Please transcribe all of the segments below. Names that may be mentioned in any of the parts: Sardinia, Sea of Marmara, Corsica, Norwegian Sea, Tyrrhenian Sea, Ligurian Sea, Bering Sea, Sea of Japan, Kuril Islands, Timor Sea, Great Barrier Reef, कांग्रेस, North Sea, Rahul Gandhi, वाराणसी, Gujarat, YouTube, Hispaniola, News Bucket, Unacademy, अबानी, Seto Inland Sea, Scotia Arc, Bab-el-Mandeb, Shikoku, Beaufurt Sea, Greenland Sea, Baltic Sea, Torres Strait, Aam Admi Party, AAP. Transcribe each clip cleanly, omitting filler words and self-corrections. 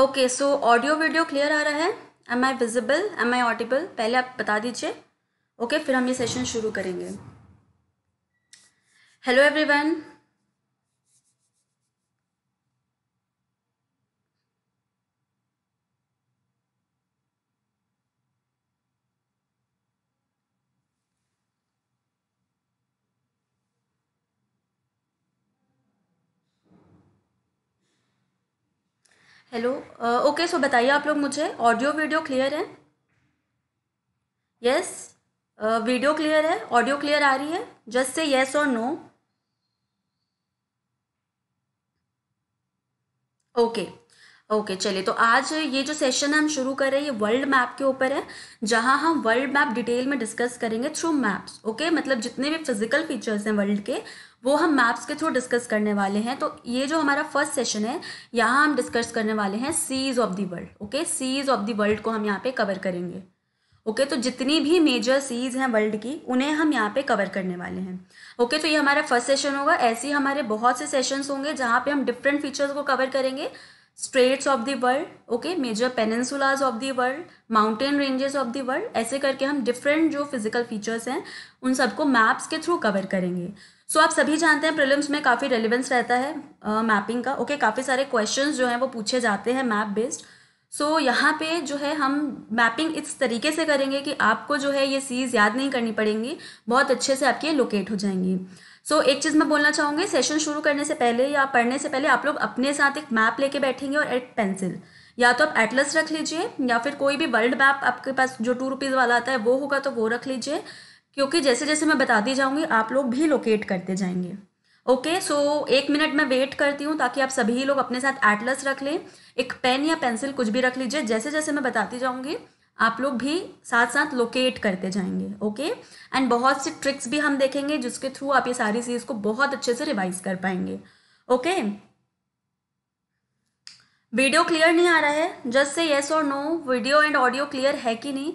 Okay, so audio video clear आ रहा है? Am I visible, am I audible? पहले आप बता दीजिए, ओके फिर हम ये सेशन शुरू करेंगे. Hello everyone, hello. Okay, so बताइए आप लोग मुझे, ऑडियो वीडियो क्लियर है? यस, वीडियो क्लियर है, ऑडियो क्लियर आ रही है? जस्ट से येस और नो. ओके ओके, चलिए. तो आज ये जो सेशन हम शुरू कर रहे हैं ये वर्ल्ड मैप के ऊपर है, जहां हम वर्ल्ड मैप डिटेल में डिस्कस करेंगे थ्रू मैप्स. ओके, मतलब जितने भी फिजिकल फीचर्स हैं वर्ल्ड के वो हम मैप्स के थ्रू डिस्कस करने वाले हैं. तो ये जो हमारा फर्स्ट सेशन है यहाँ हम डिस्कस करने वाले हैं seas of the world. Okay, seas of the world को हम यहाँ पे कवर करेंगे. ओके, तो जितनी भी मेजर सीज हैं वर्ल्ड की उन्हें हम यहाँ पे कवर करने वाले हैं. ओके, तो ये हमारा फर्स्ट सेशन होगा. ऐसे ही हमारे बहुत से सेशंस होंगे जहाँ पे हम डिफरेंट फीचर्स को कवर करेंगे. Straits of the world, okay, major peninsulas of the world, mountain ranges of the world, ऐसे करके हम डिफरेंट जो फिजिकल फीचर्स हैं उन सबको मैप्स के थ्रू कवर करेंगे. सो आप सभी जानते हैं प्रीलिम्स में काफ़ी रेलिवेंस रहता है मैपिंग का. ओके, काफ़ी सारे क्वेश्चंस जो हैं वो पूछे जाते हैं मैप बेस्ड. सो यहाँ पे जो है हम मैपिंग इस तरीके से करेंगे कि आपको जो है ये सीज़ याद नहीं करनी पड़ेंगी, बहुत अच्छे से आपकी लोकेट हो जाएंगी. सो एक चीज़ मैं बोलना चाहूँगी, सेशन शुरू करने से पहले या पढ़ने से पहले आप लोग अपने साथ एक मैप लेके बैठेंगे और एक पेंसिल. या तो आप एटलस रख लीजिए या फिर कोई भी वर्ल्ड मैप आपके पास जो ₹2 वाला आता है वो होगा तो वो रख लीजिए, क्योंकि जैसे जैसे मैं बताती जाऊंगी आप लोग भी लोकेट करते जाएंगे. ओके, सो एक मिनट मैं वेट करती हूँ ताकि आप सभी लोग अपने साथ एटलस रख लें, एक पेन या पेंसिल कुछ भी रख लीजिए. जैसे जैसे मैं बताती जाऊंगी आप लोग भी साथ साथ लोकेट करते जाएंगे. ओके, एंड बहुत सी ट्रिक्स भी हम देखेंगे जिसके थ्रू आप ये सारी चीज़ को बहुत अच्छे से रिवाइज कर पाएंगे. ओके, वीडियो क्लियर नहीं आ रहा है, जस्ट से येस और no, video and audio clear है कि नहीं?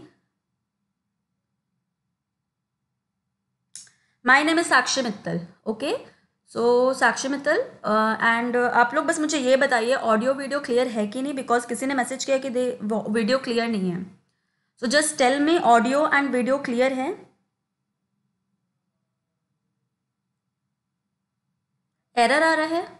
My name is Sakshi Mittal. Okay, so Sakshi Mittal, and आप लोग बस मुझे ये बताइए ऑडियो वीडियो क्लियर है कि नहीं, बिकॉज किसी ने मैसेज किया कि वीडियो क्लियर नहीं है. So just tell me audio and video clear है? एरर आ रहा है?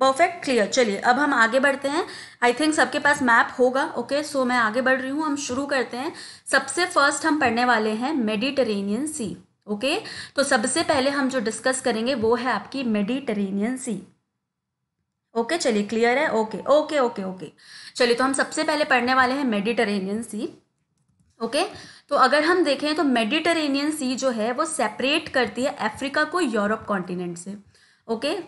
Perfect, clear. चलिए अब हम आगे बढ़ते हैं. आई थिंक सबके पास मैप होगा. ओके, सो मैं आगे बढ़ रही हूँ, हम शुरू करते हैं. सबसे फर्स्ट हम पढ़ने वाले हैं मेडिटेरेनियन सी. ओके, तो सबसे पहले हम जो डिस्कस करेंगे वो है आपकी मेडिटेरेनियन सी. ओके, चलिए क्लियर है? ओके ओके ओके ओके, चलिए तो हम सबसे पहले पढ़ने वाले हैं मेडिटेरेनियन सी. ओके, तो अगर हम देखें तो मेडिटेरेनियन सी जो है वो सेपरेट करती है अफ्रीका को यूरोप कॉन्टिनेंट से. Okay,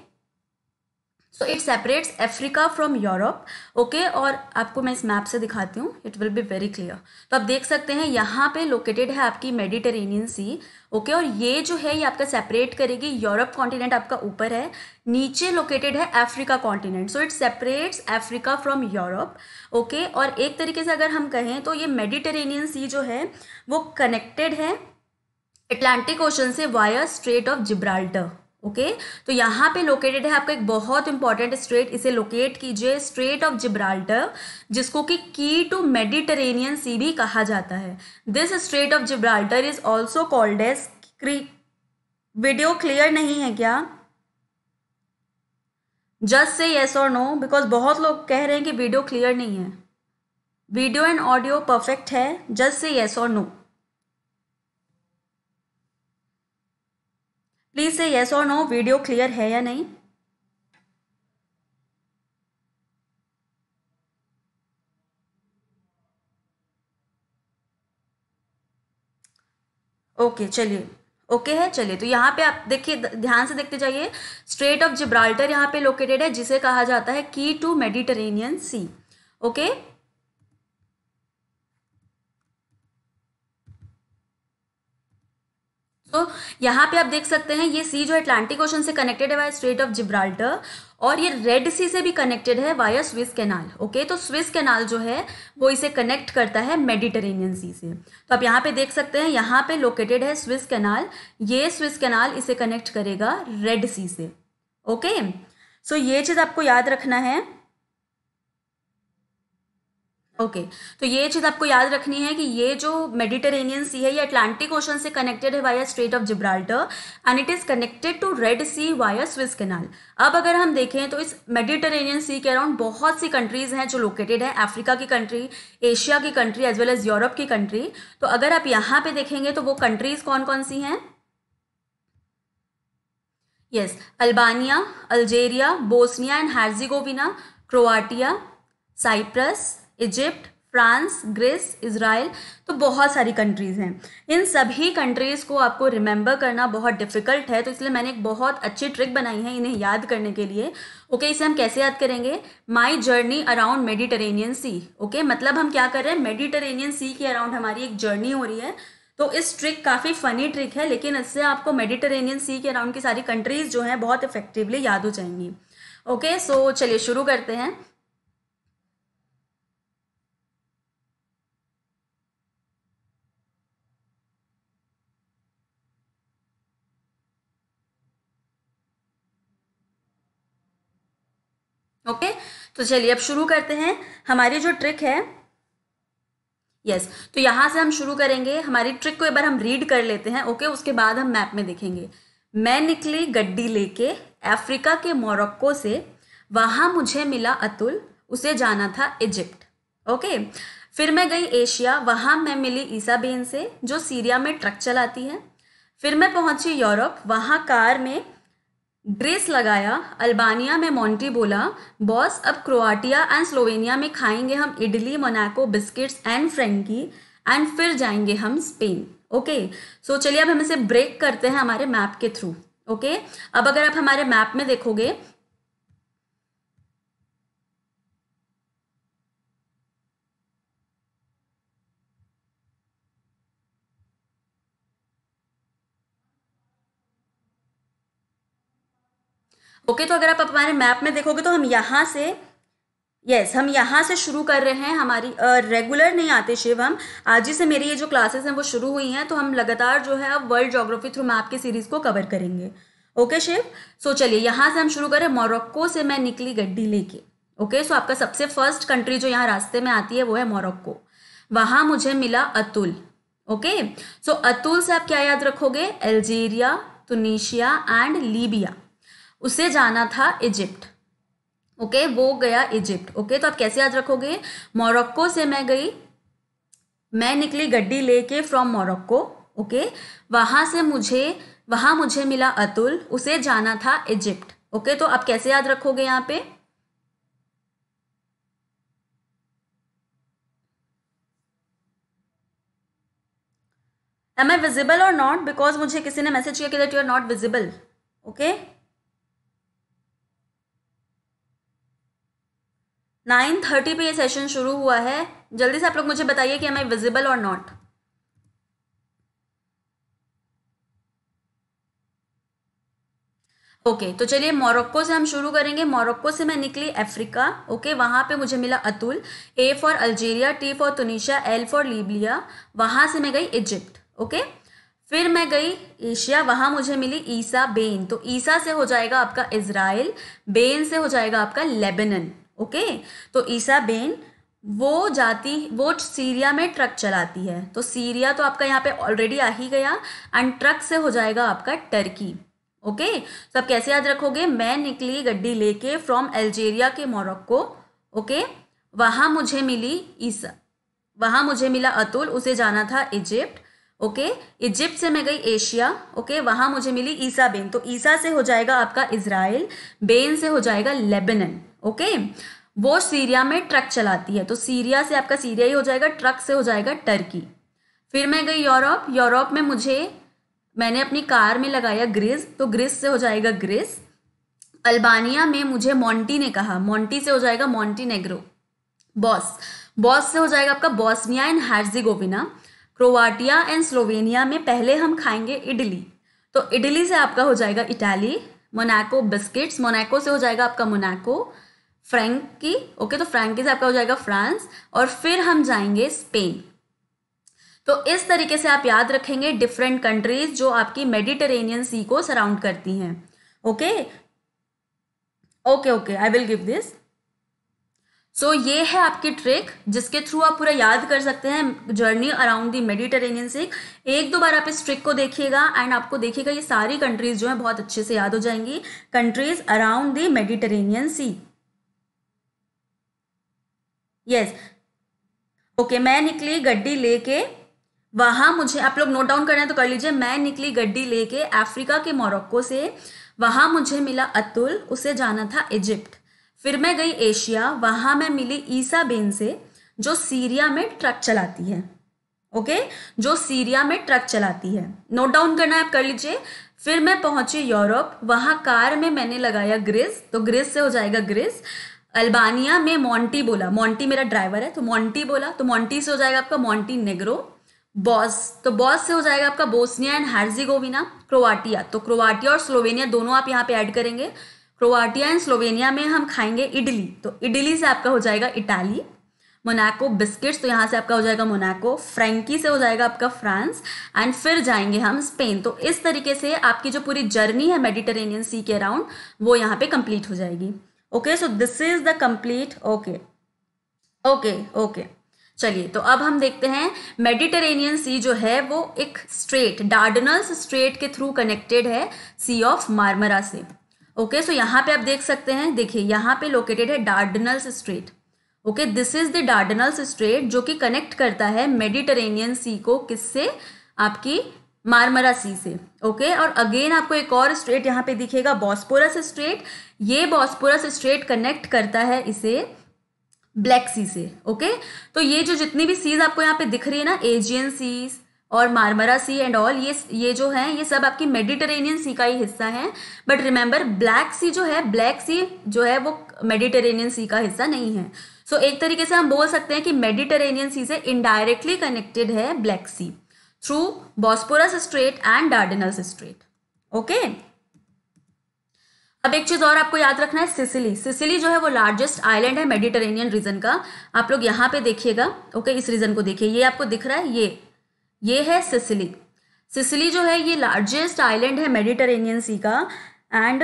so it separates Africa from Europe. Okay, और आपको मैं इस मैप से दिखाती हूँ, it will be very clear. तो आप देख सकते हैं यहाँ पे लोकेटेड है आपकी मेडिटेरेनियन सी. ओके, और ये जो है ये आपका सेपरेट करेगी, यूरोप कॉन्टिनेंट आपका ऊपर है, नीचे लोकेटेड है Africa continent. So it separates Africa from Europe. Okay, और एक तरीके से अगर हम कहें तो ये मेडिटेरेनियन सी जो है वो कनेक्टेड है अटलांटिक ओशन से via strait of Gibraltar. Okay, तो यहाँ पे लोकेटेड है आपका एक बहुत इंपॉर्टेंट स्ट्रेट, इसे लोकेट कीजिए, स्ट्रेट ऑफ जिब्राल्टर, जिसको कि की टू मेडिटेरेनियन सी भी कहा जाता है. This strait of Gibraltar is also called as video clear नहीं है क्या? जस्ट से येस और नो, बिकॉज बहुत लोग कह रहे हैं कि वीडियो क्लियर नहीं है. वीडियो एंड ऑडियो परफेक्ट है, जस्ट से येस और नो, प्लीज से येस और नो, वीडियो क्लियर है या नहीं? ओके, चलिए ओके है. चलिए तो यहाँ पे आप देखिए, ध्यान से देखते जाइए, स्ट्रेट ऑफ जिब्राल्टर यहाँ पे लोकेटेड है, जिसे कहा जाता है की टू मेडिटेरेनियन सी. ओके, तो यहाँ पे आप देख सकते हैं ये सी जो अटलांटिक ओशन से कनेक्टेड है वाया स्ट्रेट ऑफ जिब्राल्टर, और ये रेड सी से भी कनेक्टेड है वाया स्विस कैनाल। ओके, तो स्विस कैनाल जो है वो इसे कनेक्ट करता है मेडिटेरेनियन सी से। तो आप यहाँ पे देख सकते हैं यहाँ पे लोकेटेड है स्विस कैनाल, ये स्विस कैनाल इसे कनेक्ट करेगा रेड सी से। ओके, सो ये चीज़ आपको याद रखना है। ओके, तो ये चीज़ आपको याद रखनी है कि ये जो मेडिटेरेनियन सी है ये अटलांटिक ओशन से कनेक्टेड है via strait of Gibraltar and it is connected to red C via Suez canal. अब अगर हम देखें तो इस मेडिटेरेनियन सी के अराउंड बहुत सी कंट्रीज़ हैं जो लोकेटेड है, अफ्रीका की कंट्री, एशिया की country as well as Europe की कंट्री। तो अगर आप यहाँ पे देखेंगे तो वो कंट्रीज़ कौन कौन सी हैं? Yes, Albania, Algeria, Bosnia and Herzegovina, Croatia, Cyprus, Egypt, France, Greece, Israel, तो बहुत सारी कंट्रीज़ हैं। इन सभी कंट्रीज़ को आपको रिमेंबर करना बहुत डिफ़िकल्ट है, तो इसलिए मैंने एक बहुत अच्छी ट्रिक बनाई है इन्हें याद करने के लिए। ओके, इसे हम कैसे याद करेंगे? My journey around Mediterranean C. Okay, मतलब हम क्या कर रहे हैं, मेडिटेरेनियन सी के अराउंड हमारी एक जर्नी हो रही है। तो इस ट्रिक काफ़ी फ़नी ट्रिक है, लेकिन इससे आपको मेडिटेरेनियन सी के अराउंड की सारी कंट्रीज़ जो हैं बहुत इफेक्टिवली याद हो जाएंगी। ओके, सो चलिए शुरू करते हैं। ओके तो चलिए अब शुरू करते हैं हमारी जो ट्रिक है। यस, तो यहाँ से हम शुरू करेंगे। हमारी ट्रिक को एक बार हम रीड कर लेते हैं। ओके उसके बाद हम मैप में देखेंगे। मैं निकली गड्डी लेके अफ्रीका के मोरक्को से, वहाँ मुझे मिला अतुल, उसे जाना था इजिप्ट। ओके, फिर मैं गई एशिया, वहाँ मैं मिली ईसा बेन से जो सीरिया में ट्रक चलाती है। फिर मैं पहुँची यूरोप, वहाँ कार में ग्रीस लगाया, अल्बानिया में मोंटी बोला बॉस, अब क्रोएशिया एंड स्लोवेनिया में खाएंगे हम idli, Monaco, biscuits and Frankie, and फिर जाएंगे हम स्पेन। ओके सो चलिए अब हम इसे ब्रेक करते हैं हमारे मैप के थ्रू। ओके अब अगर आप हमारे मैप में देखोगे ओके तो अगर आप हमारे मैप में देखोगे तो हम यहाँ से हम यहाँ से शुरू कर रहे हैं। हमारी रेगुलर नहीं आते शिव, हम आज ही से मेरी ये जो क्लासेस हैं वो शुरू हुई हैं, तो हम लगातार जो है अब वर्ल्ड ज्योग्राफी थ्रू मैप की सीरीज़ को कवर करेंगे। ओके शिव, सो चलिए यहाँ से हम शुरू करें। मोरक्को से मैं निकली गड्डी लेके। ओके सो आपका सबसे फर्स्ट कंट्री जो यहाँ रास्ते में आती है वो है मोरक्को। वहाँ मुझे मिला अतुल। ओके सो अतुल से आप क्या याद रखोगे? Algeria, Tunisia and Libya. उसे जाना था इजिप्ट। ओके वो गया इजिप्ट। ओके तो आप कैसे याद रखोगे? मोरक्को से मैं गई, मैं निकली गड्डी लेके फ्रॉम मोरक्को। ओके वहाँ मुझे मिला अतुल, उसे जाना था इजिप्ट। ओके तो आप कैसे याद रखोगे यहाँ पे? एम आई विजिबल और नॉट? बिकॉज मुझे किसी ने मैसेज किया कि that you are not visible. Okay 9:30 पे ये सेशन शुरू हुआ है, जल्दी से आप लोग मुझे बताइए कि एम आई विजिबल और नॉट। ओके तो चलिए मोरक्को से हम शुरू करेंगे। मोरक्को से मैं निकली अफ्रीका। ओके वहाँ पे मुझे मिला Atul. A for Algeria, T for Tunisia, L for Libya. वहाँ से मैं गई इजिप्ट। ओके फिर मैं गई एशिया, वहाँ मुझे मिली ईसा बेन। तो ईसा से हो जाएगा आपका इजराइल, बेन से हो जाएगा आपका लेबनन। ओके तो ईसा बेन वो सीरिया में ट्रक चलाती है, तो सीरिया तो आपका यहाँ पे ऑलरेडी आ ही गया, एंड ट्रक से हो जाएगा आपका टर्की। ओके तो आप कैसे याद रखोगे? मैं निकली गड्डी लेके फ्रॉम अल्जीरिया के मोरक्को। ओके वहाँ मुझे मिला अतुल, उसे जाना था इजिप्ट। ओके इजिप्ट से मैं गई एशिया। ओके वहाँ मुझे मिली ईसा बेन, तो ईसा से हो जाएगा आपका इजराइल, बेन से हो जाएगा लेबनन। ओके वो सीरिया में ट्रक चलाती है, तो सीरिया से आपका सीरिया ही हो जाएगा, ट्रक से हो जाएगा टर्की। फिर मैं गई यूरोप, यूरोप में मैंने अपनी कार में लगाया ग्रीस, तो ग्रीस से हो जाएगा ग्रीस। अल्बानिया में मुझे मोंटी ने कहा, मोंटी से हो जाएगा मोंटीनेग्रो। बॉस से हो जाएगा आपका Bosnia and Herzegovina. Croatia and Slovenia में पहले हम खाएंगे इडली, तो इडली से आपका हो जाएगा इटाली, मोनाको बिस्किट्स, मोनाको से हो जाएगा आपका मोनाको, फ्रैंकी ओके, तो फ्रैंकी से आपका हो जाएगा फ्रांस, और फिर हम जाएंगे स्पेन। तो इस तरीके से आप याद रखेंगे डिफरेंट कंट्रीज जो आपकी मेडिटेरेनियन सी को सराउंड करती हैं। Okay okay okay, I will give this. So ये है आपकी ट्रिक जिसके थ्रू आप पूरा याद कर सकते हैं journey around the Mediterranean sea. एक दो बार आप इस ट्रिक को देखिएगा एंड आपको देखिएगा ये सारी कंट्रीज जो हैं बहुत अच्छे से याद हो जाएंगी, countries around the Mediterranean sea. Yes okay, मैं निकली गड्डी लेके, वहाँ मुझे, आप लोग नोट डाउन करना है तो कर लीजिए, मैं निकली गड्डी लेके अफ्रीका के मोरक्को से, वहाँ मुझे मिला अतुल, उसे जाना था इजिप्ट। फिर मैं गई एशिया, वहाँ मैं मिली ईसा बेन से जो सीरिया में ट्रक चलाती है। ओके, जो सीरिया में ट्रक चलाती है, नोट डाउन करना है आप कर लीजिए। फिर मैं पहुँची यूरोप, वहाँ कार में मैंने लगाया ग्रीस, तो ग्रीस से हो जाएगा ग्रीस। अल्बानिया में मोंटी बोला, मोंटी मेरा ड्राइवर है तो मोंटी बोला, तो मोंटी से हो जाएगा आपका मोंटी नेग्रो। बॉस, तो बॉस से हो जाएगा आपका बोस्निया एंड हर्जिगोविना। क्रोएशिया, तो क्रोएशिया और स्लोवेनिया दोनों आप यहाँ पे ऐड करेंगे। क्रोएशिया एंड स्लोवेनिया में हम खाएंगे इडली, तो इडली से आपका हो जाएगा इटाली। मोनाको बिस्किट्स, तो यहाँ से आपका हो जाएगा मोनाको, फ्रैंकी से हो जाएगा आपका फ्रांस, एंड फिर जाएंगे हम स्पेन। तो इस तरीके से आपकी जो पूरी जर्नी है मेडिटेरेनियन सी के अराउंड वो यहाँ पे कंप्लीट हो जाएगी। Okay, so this is the complete. Okay okay okay, चलिए तो अब हम देखते हैं मेडिटेरेनियन सी जो है वो एक स्ट्रेट, डार्डनल्स स्ट्रेट के थ्रू कनेक्टेड है सी ऑफ मार्मरा से। ओके, सो यहाँ पे आप देख सकते हैं, देखिए यहाँ पे लोकेटेड है Dardanelles strait. Okay, this is the Dardanelles strait जो कि कनेक्ट करता है मेडिटेरेनियन सी को, किससे, आपकी मार्मरा सी से। ओके, और अगेन आपको एक और स्ट्रेट यहाँ पे दिखेगा, बॉस्पोरस स्ट्रेट। ये बॉस्पोरस स्ट्रेट कनेक्ट करता है इसे ब्लैक सी से। ओके, तो ये जो जितनी भी सीज आपको यहाँ पे दिख रही है ना, एजियन सीज और मार्मरा सी एंड ऑल, ये जो है ये सब आपकी मेडिटेरेनियन सी का ही हिस्सा है। बट रिमेंबर ब्लैक सी जो है वो मेडिटेरेनियन सी का हिस्सा नहीं है। सो एक तरीके से हम बोल सकते हैं कि मेडिटेरेनियन सी से इनडायरेक्टली कनेक्टेड है black sea through Bosporus strait and Dardanelles strait. Okay, अब एक चीज और आपको याद रखना है, सिसिली। सिसिली जो है वो लार्जेस्ट आइलैंड है मेडिटेरेनियन रीजन का। आप लोग यहाँ पे देखिएगा, ओके, इस रीजन को देखिए, ये आपको दिख रहा है, ये है सिसिली। सिसिली जो है ये लार्जेस्ट आइलैंड है मेडिटेरेनियन सी का। एंड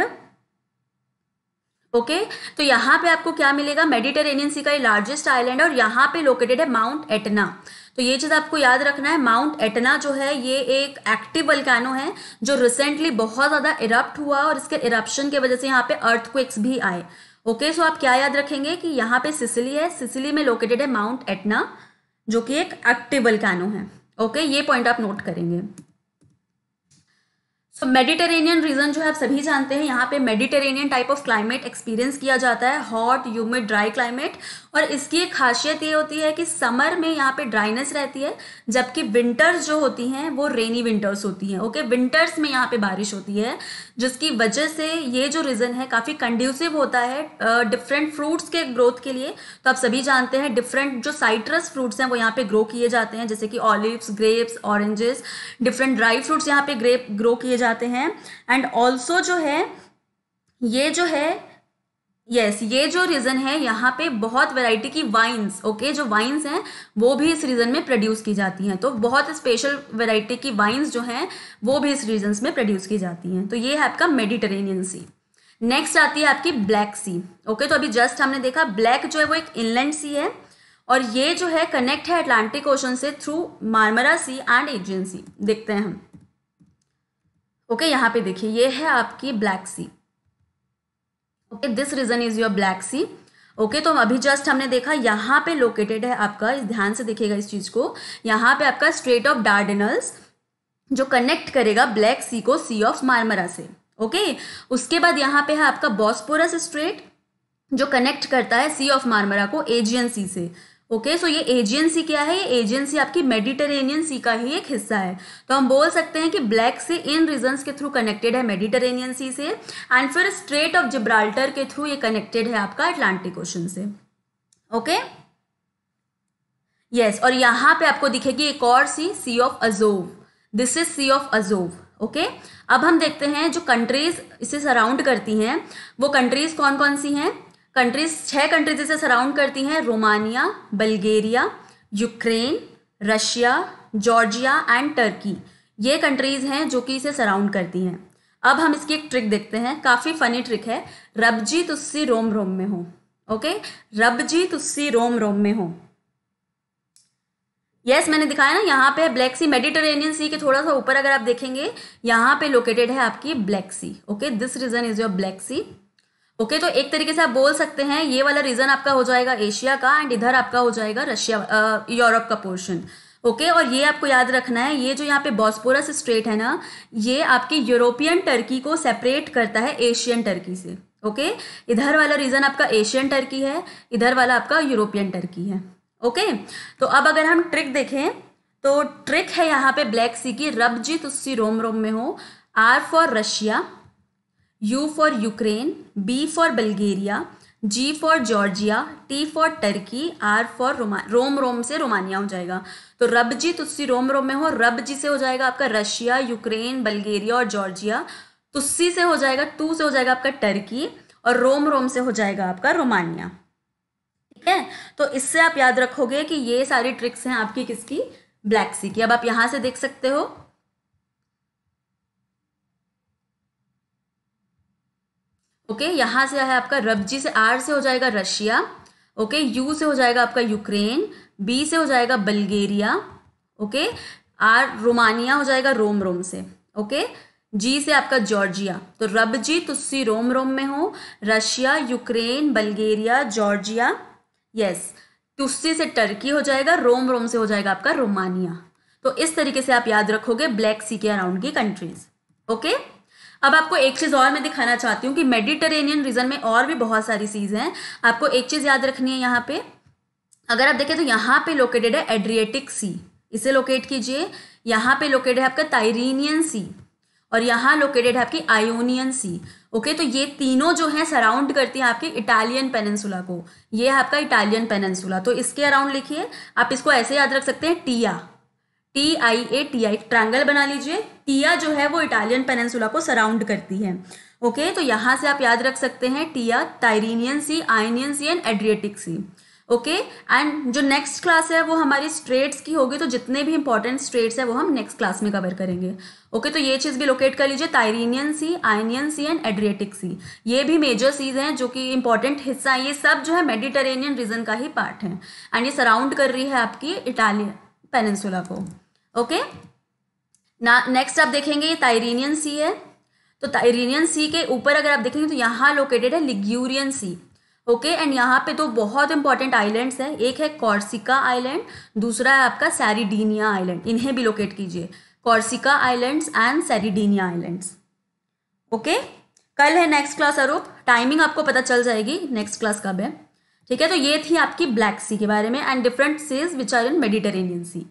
ओके, तो यहाँ पे आपको क्या मिलेगा, मेडिटेरेनियन सी का ये लार्जेस्ट आइलैंड है और यहाँ पे लोकेटेड है माउंट एटना। तो ये चीज़ आपको याद रखना है, माउंट एटना जो है ये एक एक्टिव वल्केनो है जो रिसेंटली बहुत ज़्यादा इरप्ट हुआ और इसके इरप्शन के वजह से यहाँ पे अर्थक्वेक्स भी आए। ओके, सो आप क्या याद रखेंगे कि यहाँ पे सिसिली है, सिसिली में लोकेटेड है माउंट एटना जो कि एक एक्टिव वल्केनो है। ओके, ये पॉइंट आप नोट करेंगे। सो मेडिटेरेनियन रीजन जो है आप सभी जानते हैं, यहाँ पे Mediterranean type of climate experience किया जाता है, हॉट ह्यूमिड ड्राई क्लाइमेट। और इसकी एक खासियत ये होती है कि समर में यहाँ पे ड्राइनेस रहती है, जबकि विंटर्स जो होती हैं वो रेनी विंटर्स होती हैं। ओके, विंटर्स में यहाँ पे बारिश होती है, जिसकी वजह से ये जो रीजन है काफ़ी कंड्यूसिव होता है डिफरेंट फ्रूट्स के ग्रोथ के लिए। तो आप सभी जानते हैं डिफरेंट जो साइट्रस फ्रूट्स हैं वो यहाँ पे ग्रो किए जाते हैं, जैसे कि olives, grapes, oranges, different dry fruits यहाँ पे ग्रो किए जाते हैं। एंड ऑल्सो जो है ये जो रीजन है यहाँ पे बहुत वैरायटी की वाइन्स, ओके, जो वाइन्स हैं वो भी इस रीजन में प्रोड्यूस की जाती हैं। तो बहुत स्पेशल वैरायटी की वाइन्स जो हैं वो भी इस रीजन्स में प्रोड्यूस की जाती हैं। तो ये है आपका मेडिटेरेनियन सी। नेक्स्ट आती है आपकी ब्लैक सी। ओके, तो अभी जस्ट हमने देखा ब्लैक जो है वो एक इनलैंड सी है और ये जो है कनेक्ट है अटलांटिक ओशन से through Marmara sea and Aegean sea. देखते हैं हम। ओके, यहाँ पे देखिए ये है आपकी black sea. Okay, this region is your black sea. Okay, तो अभी जस्ट हमने देखा यहाँ पे लोकेटेड है आपका, इस ध्यान से देखिएगा इस चीज को, यहाँ पे आपका स्ट्रेट ऑफ डार्डनल्स जो कनेक्ट करेगा ब्लैक सी को सी ऑफ मार्मरा से। ओके, उसके बाद यहाँ पे है आपका बॉस्पोरस स्ट्रेट जो कनेक्ट करता है सी ऑफ मार्मरा को एजियन सी से। ओके, सो ये एजियन सी क्या है, ये एजियन सी आपकी मेडिटेरेनियन सी का ही एक हिस्सा है। तो हम बोल सकते हैं कि ब्लैक सी इन रीजन्स के थ्रू कनेक्टेड है मेडिटेरेनियन सी से, एंड फिर स्ट्रेट ऑफ जिब्राल्टर के थ्रू ये कनेक्टेड है आपका अटलांटिक ओशन से। ओके, यस, और यहाँ पे आपको दिखेगी एक और sea, sea of Azov. This is sea of Azov. Okay, अब हम देखते हैं जो कंट्रीज इसे सराउंड करती हैं वो कंट्रीज कौन कौन सी हैं. कंट्रीज 6 कंट्रीज इसे सराउंड करती हैं. Romania, Bulgaria, Ukraine, Russia, Georgia and Turkey. ये कंट्रीज हैं जो कि इसे सराउंड करती हैं. अब हम इसकी एक ट्रिक देखते हैं, काफ़ी फनी ट्रिक है. रब जी तुस्सी रोम रोम में हो. ओके, रब जी तुस्सी रोम रोम में हो. यस मैंने दिखाया ना, यहाँ पे ब्लैक सी, मेडिटेरेनियन सी के थोड़ा सा ऊपर अगर आप देखेंगे यहाँ पे लोकेटेड है आपकी black sea. Okay, this region is your black sea. Okay, तो एक तरीके से आप बोल सकते हैं ये वाला रीजन आपका हो जाएगा एशिया का एंड इधर आपका हो जाएगा रशिया, यूरोप का पोर्शन. ओके, और ये आपको याद रखना है, ये जो यहाँ पे बॉस्पोरस स्ट्रेट है ना, ये आपकी यूरोपियन टर्की को सेपरेट करता है एशियन टर्की से. ओके, इधर वाला रीजन आपका एशियन टर्की है, इधर वाला आपका यूरोपियन टर्की है. ओके, तो अब अगर हम ट्रिक देखें तो ट्रिक है यहाँ पे ब्लैक सी की, रब जी तुस्सी रोम रोम में हो. R for Russia, U for Ukraine, B for Bulgaria, G for Georgia, T for Turkey, R for रोम रोम से रोमानिया हो जाएगा. तो रब जी तुस्सी रोम रोम में हो, रब जी से हो जाएगा आपका रशिया, यूक्रेन, बल्गेरिया और जॉर्जिया. तुस्सी से हो जाएगा, टू से हो जाएगा आपका टर्की, और रोम रोम से हो जाएगा आपका रोमानिया. है? तो इससे आप याद रखोगे कि ये सारी ट्रिक्स हैं आपकी किसकी, ब्लैक सी की. अब आप यहां से देख सकते हो. ओके, यहां से है आपका रब जी से, आर से हो जाएगा रशिया. ओके, यू से हो जाएगा आपका यूक्रेन, बी से हो जाएगा बल्गेरिया. ओके, आर रोमानिया हो जाएगा रोम रोम से. ओके, जी से आपका जॉर्जिया. तो रब जी तुस्सी रोम रोम में हो, Russia, Ukraine, Bulgaria, Georgia. Yes, तुस्सी से टर्की हो जाएगा, रोम रोम से हो जाएगा आपका रोमानिया. तो इस तरीके से आप याद रखोगे ब्लैक सी के अराउंड की कंट्रीज. ओके, अब आपको एक चीज़ और मैं दिखाना चाहती हूँ कि मेडिटरेनियन रीजन में और भी बहुत सारी चीज़ हैं. आपको एक चीज़ याद रखनी है, यहाँ पे अगर आप देखें तो यहाँ पे लोकेटेड है एड्रियाटिक सी, इसे लोकेट कीजिए. यहाँ पे लोकेटेड है आपका टाइरेनियन सी, और यहाँ लोकेटेड है आपकी आयोनियन सी. ओके, तो ये तीनों जो हैं सराउंड करती हैं आपकी इटालियन पेनिनसुला को. ये है आपका इटालियन पेनिनसुला, तो इसके अराउंड लिखिए. आप इसको ऐसे याद रख सकते हैं, टिया, TIA TI, ट्रायंगल बना लीजिए. टिया जो है वो इटालियन पेनिनसुला को सराउंड करती है. ओके, तो यहाँ से आप याद रख सकते हैं टिया, Tyrrhenian sea, Ionian sea and Adriatic sea. Okay, and जो नेक्स्ट क्लास है वो हमारी स्ट्रेट्स की होगी, तो जितने भी इंपॉर्टेंट स्ट्रेट्स है वो हम नेक्स्ट क्लास में कवर करेंगे. ओके, तो ये चीज़ भी लोकेट कर लीजिए, Tyrrhenian sea, Ionian sea and Adriatic sea. ये भी मेजर सीज हैं जो कि इंपॉर्टेंट हिस्सा है. ये सब जो है मेडिटरेनियन रीजन का ही पार्ट है, एंड ये सराउंड कर रही है आपकी इटालियन पेनिनसुला को. ओके ना, नेक्स्ट आप देखेंगे ये टाइरेनियन सी है. तो टाइरेनियन सी के ऊपर अगर आप देखेंगे तो यहाँ लोकेटेड है लिग्यूरियन सी. ओके, एंड यहाँ पे दो बहुत इंपॉर्टेंट आइलैंड्स हैं, एक है कॉर्सिका आइलैंड, दूसरा है आपका सैरिडीनिया आइलैंड. इन्हें भी लोकेट कीजिए, Corsica islands and Sardinia islands. Okay, कल है नेक्स्ट क्लास आरोप, टाइमिंग आपको पता चल जाएगी नेक्स्ट क्लास कब है. ठीक है, तो ये थी आपकी ब्लैक सी के बारे में and different seas which are in Mediterranean sea.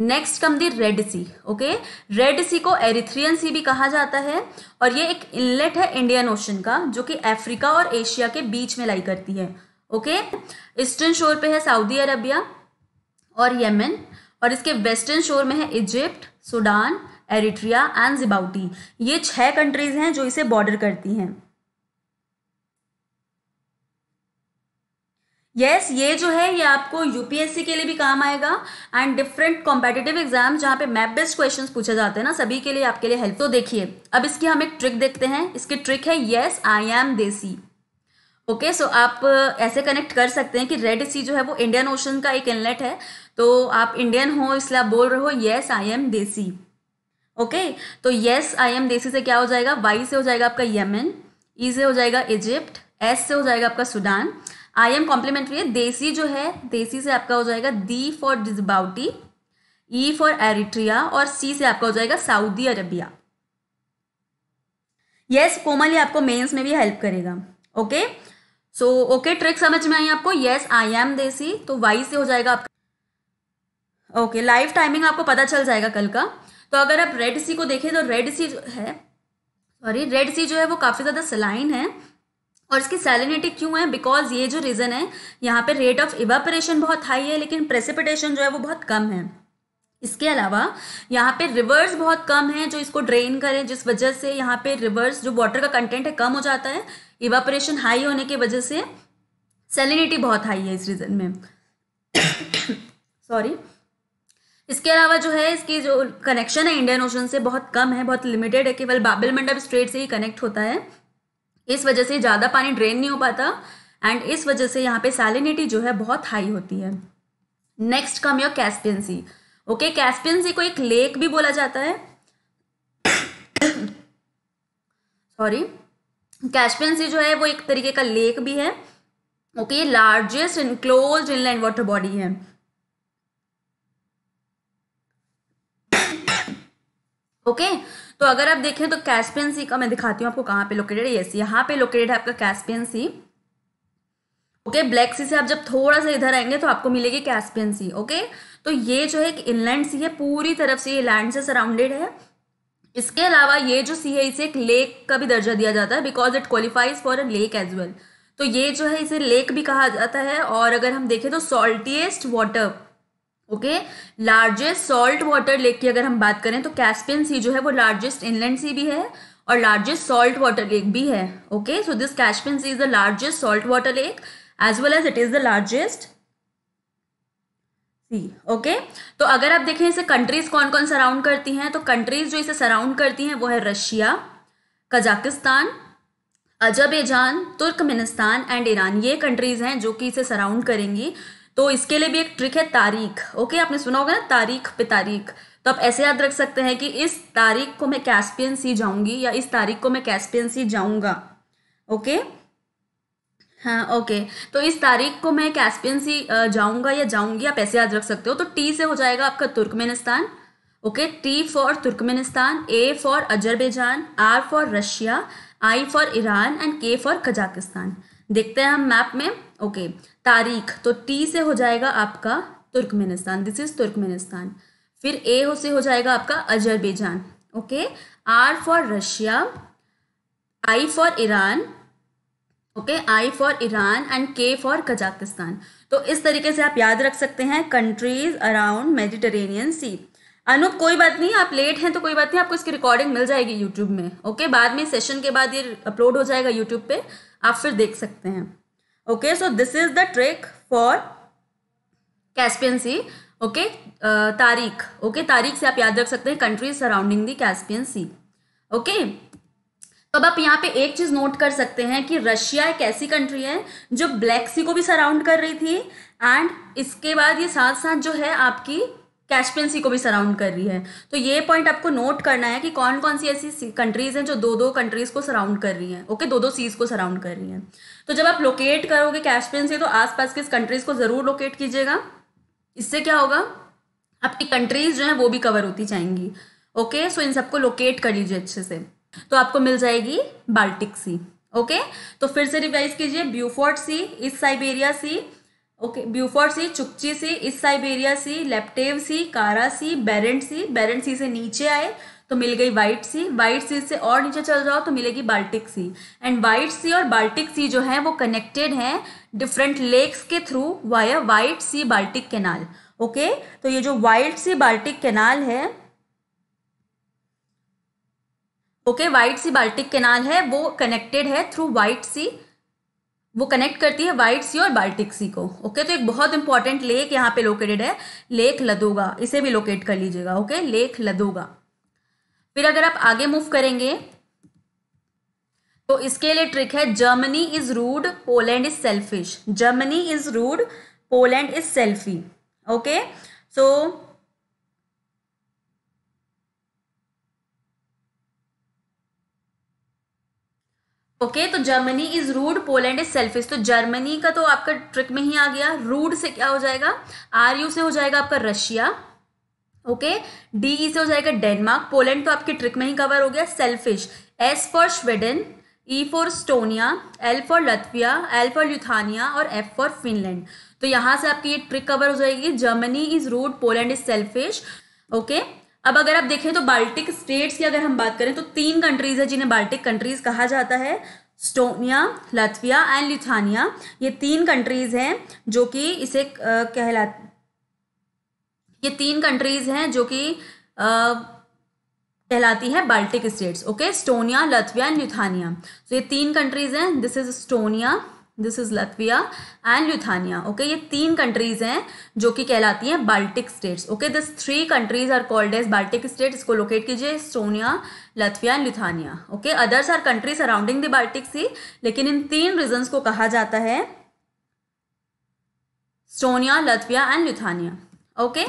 Next come the red sea. Okay, red sea को एरिथ्रियन सी भी कहा जाता है, और ये एक इनलेट है इंडियन ओशन का जो कि अफ्रीका और एशिया के बीच में लाई करती है. ओके, ईस्टर्न शोर पे है सऊदी अरबिया और यमन, और इसके वेस्टर्न शोर में है Egypt, Sudan, Eritrea and Djibouti. ये 6 कंट्रीज हैं जो इसे बॉर्डर करती हैं. यस, ये जो है ये आपको यूपीएससी के लिए भी काम आएगा एंड डिफरेंट कॉम्पिटिटिव एग्जाम जहाँ पे मैप बेस्ड क्वेश्चंस पूछे जाते हैं ना, सभी के लिए आपके लिए हेल्प. तो देखिए अब इसकी हम एक ट्रिक देखते हैं. इसकी ट्रिक है yes I am desi. Okay, so आप ऐसे कनेक्ट कर सकते हैं कि रेड सी जो है वो इंडियन ओशन का एक इनलेट है, तो आप इंडियन हो इसलिए आप बोल रहे हो yes I am desi. Okay, तो येस आई एम देसी से क्या हो जाएगा, वाई से हो जाएगा आपका यमन, ई से हो जाएगा इजिप्ट, एस से हो जाएगा आपका सूडान, आई एम कॉम्प्लीमेंट्री है, देसी जो है देसी से आपका हो जाएगा D for Djibouti, E for Eritrea और सी से आपका हो जाएगा सऊदी अरबिया. यस, कोमल ये आपको मेंस में भी हेल्प करेगा. ओके, सो ओके, ट्रिक समझ में आई आपको. यस आई एम देसी, तो वाई से हो जाएगा आपका. ओके, लाइव टाइमिंग आपको पता चल जाएगा कल का. तो अगर आप रेड सी को देखें तो रेड सी जो है, सॉरी, रेड सी जो है वो काफ़ी ज़्यादा सलाइन है और इसकी सैलिनिटी क्यों है? बिकॉज ये जो रीजन है यहाँ पे रेट ऑफ इवापोरेशन बहुत हाई है, लेकिन प्रेसिपिटेशन जो है वो बहुत कम है। इसके अलावा यहाँ पे रिवर्स बहुत कम है जो इसको ड्रेन करें, जिस वजह से यहाँ पे रिवर्स जो वाटर का कंटेंट है कम हो जाता है। इवापोरेशन हाई होने की वजह से सैलिनिटी बहुत हाई है इस रीजन में। सॉरी। इसके अलावा जो है इसकी जो कनेक्शन है इंडियन ओशन से बहुत कम है, बहुत लिमिटेड है, केवल बाबिल मंडब स्ट्रेट से ही कनेक्ट होता है। इस वजह से ज़्यादा पानी ड्रेन नहीं हो पाता एंड इस वजह से यहाँ पे सैलिनिटी जो है बहुत हाई होती है। Next come your Caspian sea. Okay, Caspian sea को एक लेक भी बोला जाता है। सॉरी, कैस्पियन सी जो है वो एक तरीके का लेक भी है। ओके, ये largest enclosed inland water body है। ओके तो अगर आप देखें तो कैस्पियन सी का मैं दिखाती हूँ आपको कहाँ पे लोकेटेड है। यस, यहाँ पे लोकेटेड है आपका Caspian sea. Okay, black sea से आप जब थोड़ा सा इधर आएंगे तो आपको मिलेगी कैस्पियन सी। ओके, तो ये जो है एक इनलैंड सी है, पूरी तरफ से ये लैंड से सराउंडेड है। इसके अलावा ये जो सी है इसे एक लेक का भी दर्जा दिया जाता है because it qualifies for a lake as well. तो ये जो है इसे लेक भी कहा जाता है। और अगर हम देखें तो saltiest water, okay, largest salt water lake की अगर हम बात करें तो कैस्पियन सी जो है वो लार्जेस्ट इनलैंड सी भी है और लार्जेस्ट सॉल्ट वाटर लेक भी है। Okay, so this Caspian sea is the largest salt water lake as well as it is the largest sea. Okay, तो अगर आप देखें इसे कंट्रीज कौन कौन सराउंड करती हैं, तो कंट्रीज जो इसे सराउंड करती हैं वो है Russia, Kazakhstan, Azerbaijan, Turkmenistan and Iran. ये कंट्रीज हैं जो कि इसे सराउंड करेंगी। तो इसके लिए भी एक ट्रिक है तारीख। ओके, आपने सुना होगा ना तारीख पे तारीख। तो आप ऐसे याद रख सकते हैं कि इस तारीख को मैं कैस्पियन सी जाऊंगी या इस तारीख को मैं कैस्पियन सी जाऊंगा। ओके, हाँ, ओके, तो इस तारीख को मैं कैस्पियन सी जाऊंगा या जाऊंगी, आप ऐसे याद रख सकते हो। तो टी से हो जाएगा आपका Turkmenistan. Okay, T for Turkmenistan, A for Azerbaijan, R for Russia, I for Iran and K for Kazakhstan. देखते हैं हम मैप में। ओके, तारीख तो टी से हो जाएगा आपका तुर्कमेनिस्तान, दिस इज तुर्कमेनिस्तान। फिर ए से हो जाएगा आपका Azerbaijan. Okay, R for Russia, I for Iran, okay, I for Iran and K for Kazakhstan. तो इस तरीके से आप याद रख सकते हैं countries around Mediterranean sea. Anup, कोई बात नहीं, आप लेट हैं तो कोई बात नहीं, आपको इसकी रिकॉर्डिंग मिल जाएगी यूट्यूब में। ओके, बाद में सेशन के बाद ये अपलोड हो जाएगा यूट्यूब पे, आप फिर देख सकते हैं। Okay, so this is the trick for Caspian sea. Okay, तारीख। ओके, तारीख से आप याद रख सकते हैं countries surrounding the Caspian sea. Okay, तो अब आप यहाँ पे एक चीज नोट कर सकते हैं कि रशिया एक ऐसी कंट्री है जो ब्लैक सी को भी सराउंड कर रही थी एंड इसके बाद ये साथ साथ जो है आपकी कैस्पियन सी को भी सराउंड कर रही है। तो ये पॉइंट आपको नोट करना है कि कौन कौन सी ऐसी कंट्रीज हैं जो दो दो कंट्रीज को सराउंड कर रही हैं। ओके, दो दो सीज को सराउंड कर रही हैं। तो जब आप लोकेट करोगे कैस्पियन सी तो आसपास के इस कंट्रीज को जरूर लोकेट कीजिएगा। इससे क्या होगा, आपकी कंट्रीज जो हैं वो भी कवर होती जाएंगी। ओके, सो इन सबको लोकेट कर लीजिए अच्छे से, तो आपको मिल जाएगी बाल्टिक सी। ओके, तो फिर से रिवाइज कीजिए, Beaufort sea, East Siberia sea, okay, Beaufort sea, Chukchi sea, East Siberia sea, Laptev sea, Kara sea, बेरेंट सी। बेरेंट सी से नीचे आए तो मिल गई व्हाइट सी। व्हाइट सी से और नीचे चल जाओ तो मिलेगी Baltic sea. And White sea और बाल्टिक सी जो है वो कनेक्टेड हैं डिफरेंट लेक्स के through via White sea Baltic canal. Okay, तो ये जो व्हाइट सी बाल्टिक कैनाल है, okay, White sea Baltic canal है वो कनेक्टेड है थ्रू व्हाइट सी, वो कनेक्ट करती है व्हाइट सी और बाल्टिक सी को। ओके, तो एक बहुत इंपॉर्टेंट लेक यहाँ पे लोकेटेड है, लेक लदोगा, इसे भी लोकेट कर लीजिएगा। Okay, lake Ladoga. फिर अगर आप आगे मूव करेंगे तो इसके लिए ट्रिक है Germany is rude, Poland is selfish. Germany is rude, Poland is selfie. Okay, so okay, तो Germany is rude, Poland is selfish. तो जर्मनी का तो आपका ट्रिक में ही आ गया। रूड से क्या हो जाएगा, आर यू से हो जाएगा आपका रशिया, ओके, डी ई से हो जाएगा डेनमार्क। पोलैंड तो आपके ट्रिक में ही कवर हो गया। Selfish, S for Sweden, E for Estonia, L for Latvia, L for Lithuania और एफ फॉर फिनलैंड। तो यहाँ से आपकी ये ट्रिक कवर हो जाएगी, Germany is rude, Poland is selfish. Okay, अब अगर आप देखें तो बाल्टिक स्टेट्स की अगर हम बात करें तो तीन कंट्रीज है जिन्हें बाल्टिक कंट्रीज कहा जाता है, स्टोनिया, लत्विया एंड लिथुआनिया, ये तीन कंट्रीज हैं जो कि इसे कहलाती है Baltic states. Okay, Estonia, Latvia and Lithuania. So ये तीन कंट्रीज हैं, this is Estonia, this is Latvia and Lithuania. Okay, ये तीन कंट्रीज हैं जो कि कहलाती हैं Baltic states. Okay, this three countries are called as Baltic states. इसको लोकेट कीजिए, Estonia, Latvia and Lithuania. Okay, others are countries surrounding the Baltic sea, लेकिन इन तीन रीजन्स को कहा जाता है Estonia, Latvia and Lithuania. Okay,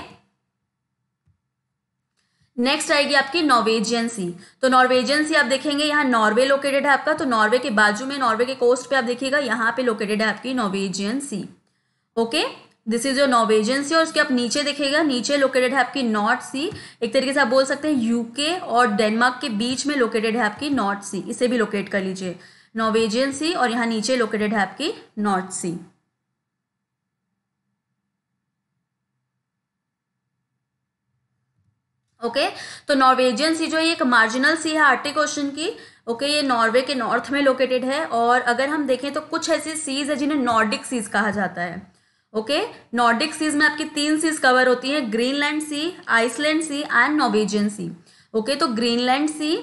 next आएगी आपकी नॉर्वेजियन सी। तो नॉर्वेजियन सी आप देखेंगे यहाँ नॉर्वे लोकेटेड है आपका, तो नॉर्वे के बाजू में, नॉर्वे के कोस्ट पे आप देखिएगा यहाँ पे लोकेटेड है आपकी Norwegian C. Okay, this is your Norwegian सी। और उसके आप नीचे देखिएगा, नीचे लोकेटेड है आपकी नॉर्थ सी। एक तरीके से आप बोल सकते हैं यूके और डेनमार्क के बीच में लोकेटेड है आपकी नॉर्थ सी। इसे भी लोकेट कर लीजिए, नॉर्वेजियन सी, और यहाँ नीचे लोकेटेड है आपकी नॉर्थ सी। ओके, तो नॉर्वेजियन सी जो है एक मार्जिनल सी है आर्टिक ओशन की। ओके, ये नॉर्वे के नॉर्थ में लोकेटेड है। और अगर हम देखें तो कुछ ऐसी सीज है जिन्हें नॉर्डिक सीज कहा जाता है। ओके, नॉर्डिक सीज में आपकी तीन सीज कवर होती हैं, Greenland C, Iceland C and Norwegian C. Okay, तो Greenland C,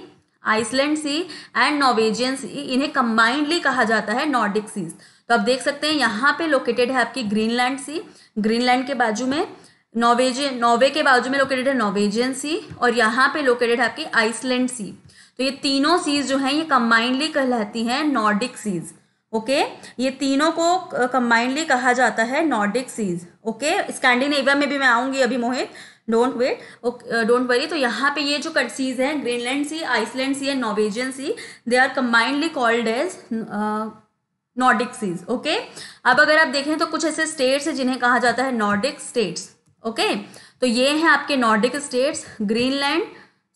Iceland C and Norwegian सी, इन्हें कंबाइंडली कहा जाता है नॉर्डिक सीज। तो आप देख सकते हैं यहाँ पे लोकेटेड है आपकी ग्रीनलैंड सी, ग्रीनलैंड के बाजू में नॉर्वे के बाजू में लोकेटेड है नॉर्वेजियन सी, और यहाँ पे लोकेटेड है आपकी आइसलैंड सी। तो ये तीनों सीज जो हैं ये कंबाइंडली कहलाती हैं नॉर्डिक सीज। ओके, ये तीनों को कंबाइंडली कहा जाता है नॉर्डिक सीज। ओके, स्कैंडिनेविया में भी मैं आऊँगी अभी मोहित, डोंट वरी। तो यहाँ पे ये जो सीज हैं, Greenland C, Iceland C and Norwegian C, they are combinedly called as Nordic seas. Okay, अब अगर आप देखें तो कुछ ऐसे स्टेट्स हैं जिन्हें कहा जाता है नॉर्डिक स्टेट्स। ओके, तो ये हैं आपके Nordic states, Greenland,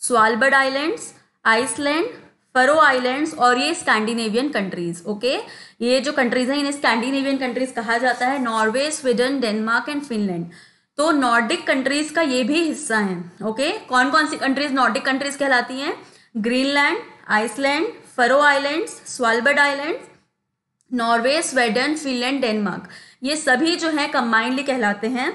Svalbard islands, Iceland, Faroe islands, और ये स्कैंडिनेवियन कंट्रीज। ओके, ये जो कंट्रीज हैं इन्हें स्कैंडिनेवियन कंट्रीज कहा जाता है, Norway, Sweden, Denmark and Finland. तो नॉर्डिक कंट्रीज का ये भी हिस्सा है। ओके, कौन कौन सी कंट्रीज नॉर्डिक कंट्रीज कहलाती हैं? Greenland, Iceland, Faroe islands, Svalbard islands, Norway, Sweden, Finland, Denmark, ये सभी जो है कंबाइंडली कहलाते हैं।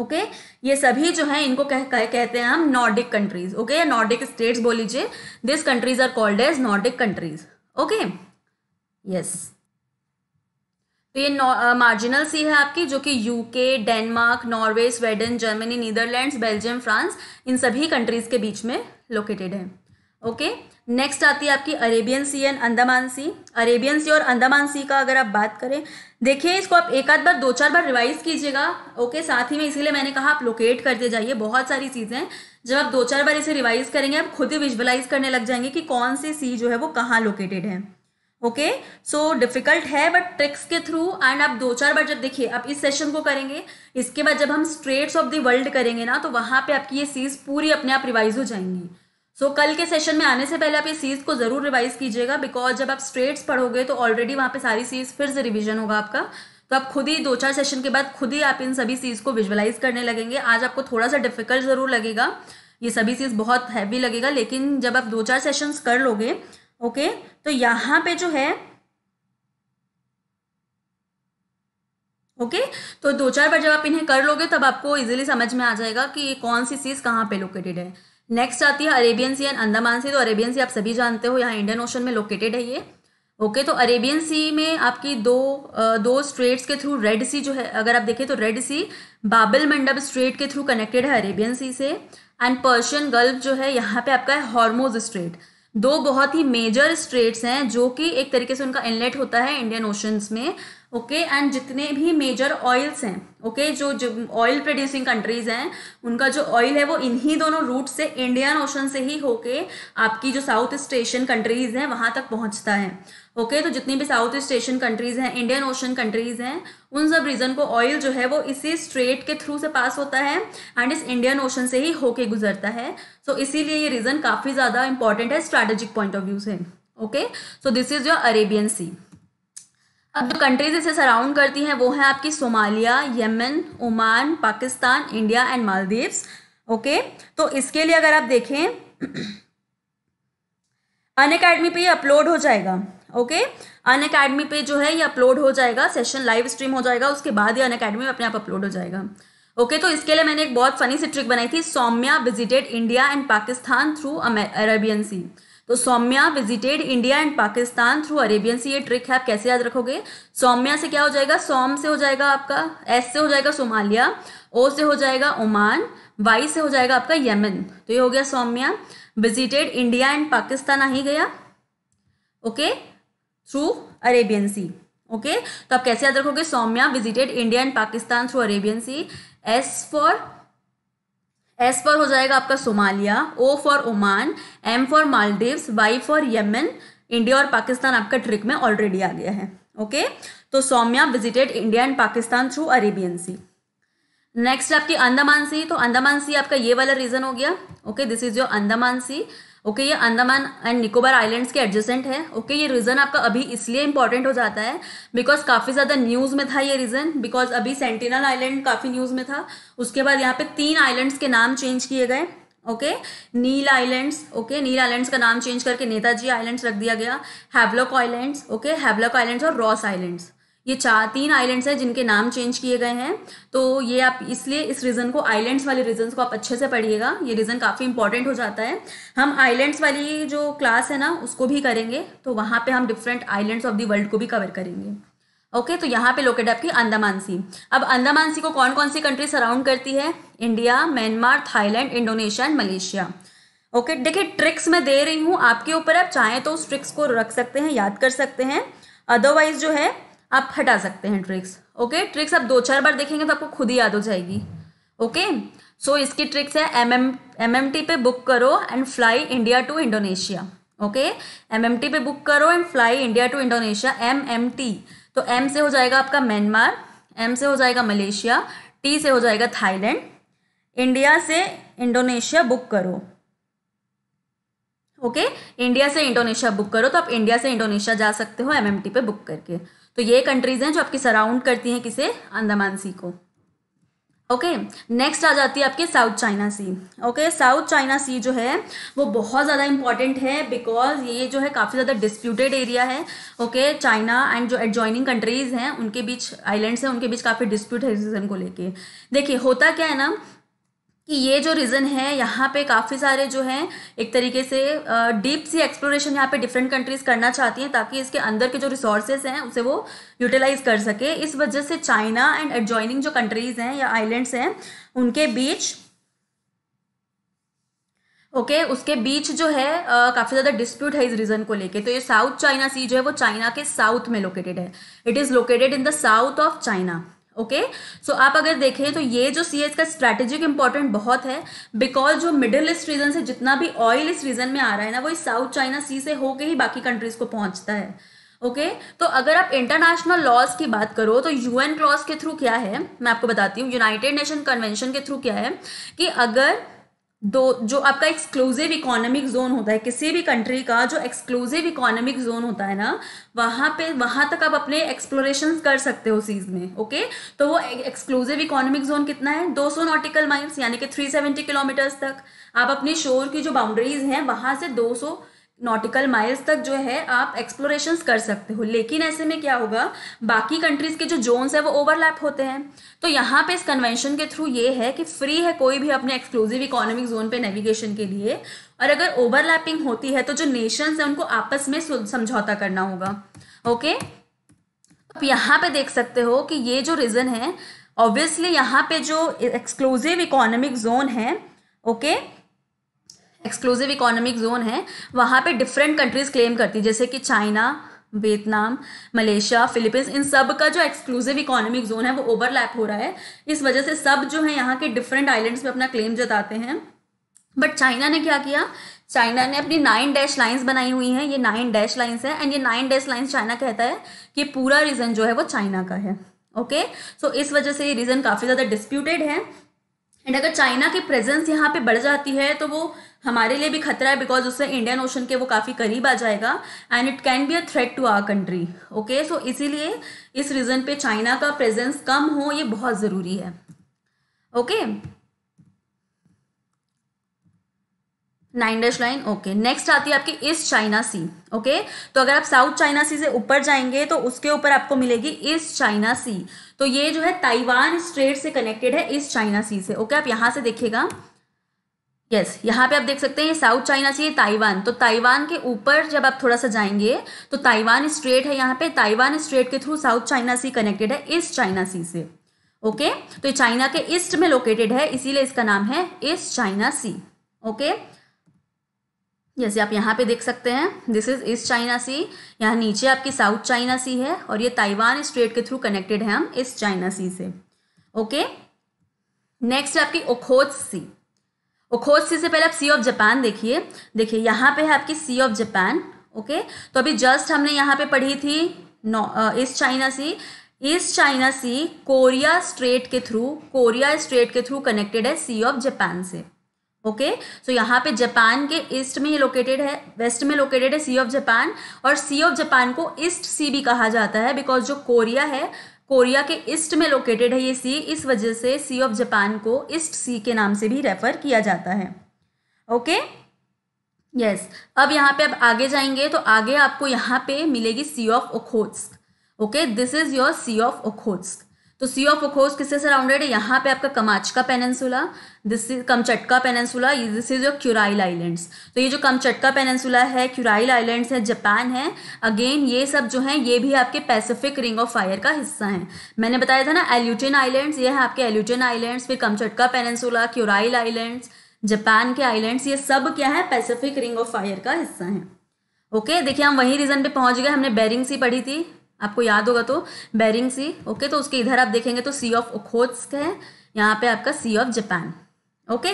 ओके, ये सभी जो है इनको कहते हैं हम नॉर्डिक कंट्रीज। ओके, या नॉर्डिक स्टेट्स बोल लीजिए। This countries are called as Nordic countries. Okay, yes. तो ये मार्जिनल सी है आपकी, जो कि UK, Denmark, Norway, Sweden, Germany, Netherlands, Belgium, France, इन सभी कंट्रीज के बीच में लोकेटेड है। ओके, नेक्स्ट आती है आपकी Arabian C and Andaman C. Arabian सी और अंडमान सी का अगर आप बात करें, देखिए इसको आप एक आध बार, दो चार बार रिवाइज कीजिएगा। ओके, साथ ही में इसीलिए मैंने कहा आप लोकेट करते जाइए, बहुत सारी चीज़ें हैं। जब आप दो चार बार इसे रिवाइज करेंगे आप खुद ही विजुअलाइज करने लग जाएंगे कि कौन सी सी जो है वो कहाँ लोकेटेड है। ओके, सो डिफिकल्ट है बट ट्रिक्स के थ्रू एंड आप दो चार बार जब देखिए, आप इस सेशन को करेंगे, इसके बाद जब हम स्ट्रेट्स ऑफ द वर्ल्ड करेंगे ना, तो वहाँ पर आपकी ये सीज पूरी अपने आप रिवाइज हो जाएंगी। सो कल के सेशन में आने से पहले आप ये सीज़ को ज़रूर रिवाइज़ कीजिएगा, बिकॉज जब आप स्ट्रेट्स पढ़ोगे तो ऑलरेडी वहाँ पे सारी सीज़ फिर से रिवीजन होगा आपका। तो आप खुद ही दो चार सेशन के बाद खुद ही आप इन सभी सीज़ को विजुअलाइज करने लगेंगे। आज आपको थोड़ा सा डिफिकल्ट ज़रूर लगेगा, ये सभी सीज़ बहुत हैवी लगेगा, लेकिन जब आप दो चार सेशंस कर लोगे, ओके, तो यहाँ पर जो है, ओके, तो दो चार बार जब आप इन्हें कर लोगे तब आपको ईजिली समझ में आ जाएगा कि कौन सी सीज़ कहाँ पर लोकेटेड है। नेक्स्ट आती है अरेबियन सी एंड अंडमान सी। तो अरेबियन सी आप सभी जानते हो, यहाँ इंडियन ओशन में लोकेटेड है ये। ओके, तो अरेबियन सी में आपकी दो स्ट्रेट्स के थ्रू, रेड सी जो है, अगर आप देखें तो रेड सी बाबल मंडब स्ट्रेट के थ्रू कनेक्टेड है अरेबियन सी से, एंड पर्शियन गल्फ जो है यहाँ पे आपका है हॉर्मोज स्ट्रेट। दो बहुत ही मेजर स्ट्रेट्स हैं जो कि एक तरीके से उनका इनलेट होता है इंडियन ओशंस में। ओके, एंड जितने भी मेजर ऑयल्स हैं, ओके, जो ऑयल प्रोड्यूसिंग कंट्रीज हैं, उनका जो ऑयल है वो इन्हीं दोनों रूट से, इंडियन ओशन से ही होके आपकी जो साउथ ईस्ट एशियन कंट्रीज हैं वहाँ तक पहुँचता है। ओके, तो जितनी भी साउथ ईस्ट एशियन कंट्रीज हैं, इंडियन ओशन कंट्रीज हैं, उन सब रीजन को ऑयल जो है वो इसी स्ट्रेट के थ्रू से पास होता है एंड इस इंडियन ओशन से ही होके गुजरता है। सो इसीलिए ये रीजन काफ़ी ज़्यादा इंपॉर्टेंट है स्ट्रैटेजिक पॉइंट ऑफ व्यू से। Okay, so this is your Arabian सी। अब जो कंट्रीज इसे सराउंड करती हैं वो है आपकी Somalia, Yemen, Oman, Pakistan, India and Maldives. Okay, तो इसके लिए अगर आप देखें, अनअकैडमी पे ये अपलोड हो जाएगा। ओके, अनअकैडमी पे जो है ये अपलोड हो जाएगा, सेशन लाइव स्ट्रीम हो जाएगा, उसके बाद ये अनअकैडमी में अपने आप अपलोड हो जाएगा। ओके तो इसके लिए मैंने एक बहुत फनी सी ट्रिक बनाई थी, Saumya visited India and Pakistan through Arabian सी। तो Saumya visited India and Pakistan through Arabian सी, ये ट्रिक है, आप कैसे याद रखोगे? सौम्या से क्या हो जाएगा, सोम से हो जाएगा आपका, एस से हो जाएगा सोमालिया, ओ से हो जाएगा ओमान, वाई से हो जाएगा आपका यमन। तो ये हो गया Saumya visited India and Pakistan आ ही गया। ओके, थ्रू अरेबियन सी। ओके तो आप कैसे याद रखोगे, Saumya visited India and Pakistan through Arabian C. S for हो जाएगा आपका Somalia, O for Oman, M for Maldives, Y for Yemen. India और पाकिस्तान आपका ट्रिक में ऑलरेडी आ गया है। ओके तो Saumya visited India and Pakistan through Arabian C. Next आपकी अंडमान सी। तो अंडमान सी आपका ये वाला रीजन हो गया। Okay this is your Andaman C. Okay ये अंडमान एंड निकोबार आइलैंड्स के एडजेसेंट है। ओके ये रीजन आपका अभी इसलिए इंपॉर्टेंट हो जाता है बिकॉज काफ़ी ज़्यादा न्यूज़ में था ये रीजन, बिकॉज अभी सेंटिनल आइलैंड काफ़ी न्यूज़ में था। उसके बाद यहाँ पे 3 आइलैंड्स के नाम चेंज किए गए। ओके नील आइलैंड्स। ओके नील आइलैंड्स का नाम चेंज करके नेताजी आइलैंड्स रख दिया गया। Havelock islands, okay Havelock islands और रॉस आइलैंड्स, ये 3 आइलैंड्स हैं जिनके नाम चेंज किए गए हैं। तो ये आप इसलिए इस रीजन को, आइलैंड्स वाले रीजन को आप अच्छे से पढ़िएगा, ये रीजन काफ़ी इंपॉर्टेंट हो जाता है। हम आइलैंड्स वाली जो क्लास है ना उसको भी करेंगे, तो वहाँ पे हम different islands of the world को भी कवर करेंगे। ओके तो यहाँ पे लोकेट आपकी अंडमान सी। अब अंडमान सी को कौन कौन सी कंट्री सराउंड करती है? India, Myanmar, Thailand, Indonesia and Malaysia. Okay देखिए ट्रिक्स मैं दे रही हूँ, आपके ऊपर आप चाहें तो उस ट्रिक्स को रख सकते हैं, याद कर सकते हैं, अदरवाइज जो है आप हटा सकते हैं ट्रिक्स। ओके ट्रिक्स आप 2-4 बार देखेंगे तो आपको खुद ही याद हो जाएगी। ओके सो इसकी ट्रिक्स है एमएमटी पे बुक करो and fly India to Indonesia. Okay MMT पे बुक करो and fly India to Indonesia. MMT तो एम से हो जाएगा आपका म्यांमार, एम से हो जाएगा मलेशिया, टी से हो जाएगा थाईलैंड। इंडिया से इंडोनेशिया बुक करो। ओके इंडिया से इंडोनेशिया बुक करो, तो आप इंडिया से इंडोनेशिया जा सकते हो एमएमटी पे बुक करके। तो ये कंट्रीज हैं जो आपकी सराउंड करती हैं किसे? अंडमान सी को। ओके नेक्स्ट आ जाती है आपकी साउथ चाइना सी। ओके साउथ चाइना सी जो है वो बहुत ज़्यादा इंपॉर्टेंट है बिकॉज ये जो है काफ़ी ज़्यादा डिस्प्यूटेड एरिया है। ओके चाइना एंड जो एडजॉइनिंग कंट्रीज़ हैं उनके बीच, आइलैंड्स हैं उनके बीच काफ़ी डिस्प्यूट है रीजन को लेके। देखिए होता क्या है ना कि ये जो रीजन है यहाँ पे काफ़ी सारे जो हैं एक तरीके से डीप सी एक्सप्लोरेशन यहाँ पे डिफरेंट कंट्रीज़ करना चाहती हैं ताकि इसके अंदर के जो रिसोर्सेज हैं उसे वो यूटिलाइज़ कर सके। इस वजह से चाइना एंड एडजॉइनिंग जो कंट्रीज़ हैं या आइलैंड्स हैं उनके बीच, ओके उसके बीच जो है काफ़ी ज़्यादा डिस्प्यूट है इस रीजन को लेके। तो ये साउथ चाइना सी जो है वो चाइना के साउथ में लोकेटेड है। It is located in the south of China. Okay so आप अगर देखें तो ये जो सी है इसका स्ट्रैटेजिक इंपॉर्टेंट बहुत है बिकॉज जो मिडिल ईस्ट रीजन से जितना भी ऑयल इस रीजन में आ रहा है ना वो इस साउथ चाइना सी से होके ही बाकी कंट्रीज को पहुंचता है। ओके तो अगर आप इंटरनेशनल लॉज की बात करो तो यूएन क्लॉज के थ्रू क्या है, मैं आपको बताती हूँ। यूनाइटेड नेशन कन्वेंशन के थ्रू क्या है कि अगर जो आपका एक्सक्लूसिव इकोनॉमिक जोन होता है किसी भी कंट्री का, जो एक्सक्लूसिव इकोनॉमिक जोन होता है ना वहाँ तक आप अपने एक्सप्लोरेशंस कर सकते हो सीज में। ओके तो वो एक्सक्लूसिव इकोनॉमिक जोन कितना है? 200 नॉटिकल माइल्स यानी कि 370 किलोमीटर्स तक आप अपनी शोर की जो बाउंड्रीज हैं वहाँ से 200 नॉटिकल माइल्स तक जो है आप एक्सप्लोरेशंस कर सकते हो। लेकिन ऐसे में क्या होगा, बाकी कंट्रीज़ के जो जोन्स हैं वो ओवरलैप होते हैं। तो यहाँ पे इस कन्वेंशन के थ्रू ये है कि फ्री है कोई भी अपने एक्सक्लूसिव इकोनॉमिक जोन पे नेविगेशन के लिए, और अगर ओवरलैपिंग होती है तो जो नेशंस हैं उनको आपस में समझौता करना होगा। ओके आप यहाँ पे देख सकते हो कि ये जो रीजन है ऑब्वियसली यहाँ पे जो एक्सक्लूसिव इकोनॉमिक जोन है, ओके एक्सक्लूसिव इकोनॉमिक जोन है वहाँ पे डिफरेंट कंट्रीज़ क्लेम करती है जैसे कि चाइना, वियतनाम, मलेशिया, फिलीपींस, इन सब का जो एक्सक्लूसिव इकोनॉमिक जोन है वो ओवरलैप हो रहा है। इस वजह से सब जो है यहाँ के डिफरेंट आइलैंड्स में अपना क्लेम जताते हैं। बट चाइना ने क्या किया, चाइना ने अपनी 9 डैश लाइन्स बनाई हुई हैं। ये 9 डैश लाइन्स हैं एंड ये 9 डैश लाइन्स चाइना कहता है कि पूरा रीजन जो है वो चाइना का है। ओके सो इस वजह से ये रीजन काफ़ी ज़्यादा डिस्प्यूटेड है एंड अगर चाइना की प्रेजेंस यहाँ पे बढ़ जाती है तो वो हमारे लिए भी खतरा है बिकॉज उससे इंडियन ओशन के वो काफ़ी करीब आ जाएगा and it can be a threat to our country. Okay so इसीलिए इस रीजन पे चाइना का प्रेजेंस कम हो ये बहुत ज़रूरी है। Okay 9 dash line okay. Next आती है आपकी ईस्ट चाइना सी ओके। तो अगर आप साउथ चाइना सी से ऊपर जाएंगे तो उसके ऊपर आपको मिलेगी ईस्ट चाइना सी। तो ये जो है ताइवान स्ट्रेट से कनेक्टेड है ईस्ट चाइना सी से ओके। आप यहाँ से देखिएगा यस यहाँ पे आप देख सकते हैं ये साउथ चाइना सी, ये ताइवान। तो ताइवान के ऊपर जब आप थोड़ा सा जाएंगे तो ताइवान स्ट्रेट है यहाँ पे। ताइवान स्ट्रेट के through South China Sea connected है ईस्ट चाइना सी से ओके। तो ये चाइना के ईस्ट में लोकेटेड है इसीलिए इसका नाम है ईस्ट चाइना सी ओके। जैसे आप यहाँ पे देख सकते हैं this is East China Sea, यहाँ नीचे आपकी साउथ चाइना सी है और ये ताइवान स्ट्रेट के थ्रू कनेक्टेड है हम ईस्ट चाइना सी से ओके। नेक्स्ट आपकी ओखोत्स्क सी। ओखोत्स्क सी से पहले आप सी ऑफ जापान देखिए। देखिए यहाँ पे है आपकी सी ऑफ जापान ओके। तो अभी जस्ट हमने यहाँ पे पढ़ी थी East China Sea. East China Sea Korea Strait के थ्रू कनेक्टेड है सी ऑफ जापान से ओके। सो यहाँ पे जापान के ईस्ट में ही लोकेटेड है, वेस्ट में लोकेटेड है सी ऑफ जापान। और सी ऑफ जापान को ईस्ट सी भी कहा जाता है बिकॉज जो कोरिया है कोरिया के ईस्ट में लोकेटेड है ये सी। इस वजह से सी ऑफ जापान को ईस्ट सी के नाम से भी रेफर किया जाता है ओके यस। अब यहाँ पे आप आगे जाएंगे तो आगे आपको यहाँ पे मिलेगी Sea of Okhotsk okay. This is your Sea of Okhotsk. तो सी ऑफ ओखोत्स्क किससे सराउंडेड है? यहाँ पे आपका Kamchatka Peninsula, this is Kamchatka Peninsula, this is your Kuril Islands. तो ये जो कमचटका पेनिनसुला है, क्यूराइल आइलैंड्स है, जापान है, अगेन ये सब जो हैं ये भी आपके पैसिफिक रिंग ऑफ फायर का हिस्सा हैं। मैंने बताया था ना एल्यूटिन आइलैंड्स, ये है आपके एल्यूटिन आइलैंड्स, फिर Kamchatka Peninsula, Kuril Islands, Japan के आइलैंड्स, ये सब क्या है पैसिफिक रिंग ऑफ फायर का हिस्सा है ओके। देखिए हम वही रीजन पे पहुंच गए, हमने बेरिंग सी पढ़ी थी आपको याद होगा तो बेरिंग सी ओके। तो उसके इधर आप देखेंगे तो सी ऑफ ओखोत्स्क है, यहाँ पे आपका सी ऑफ जापान ओके।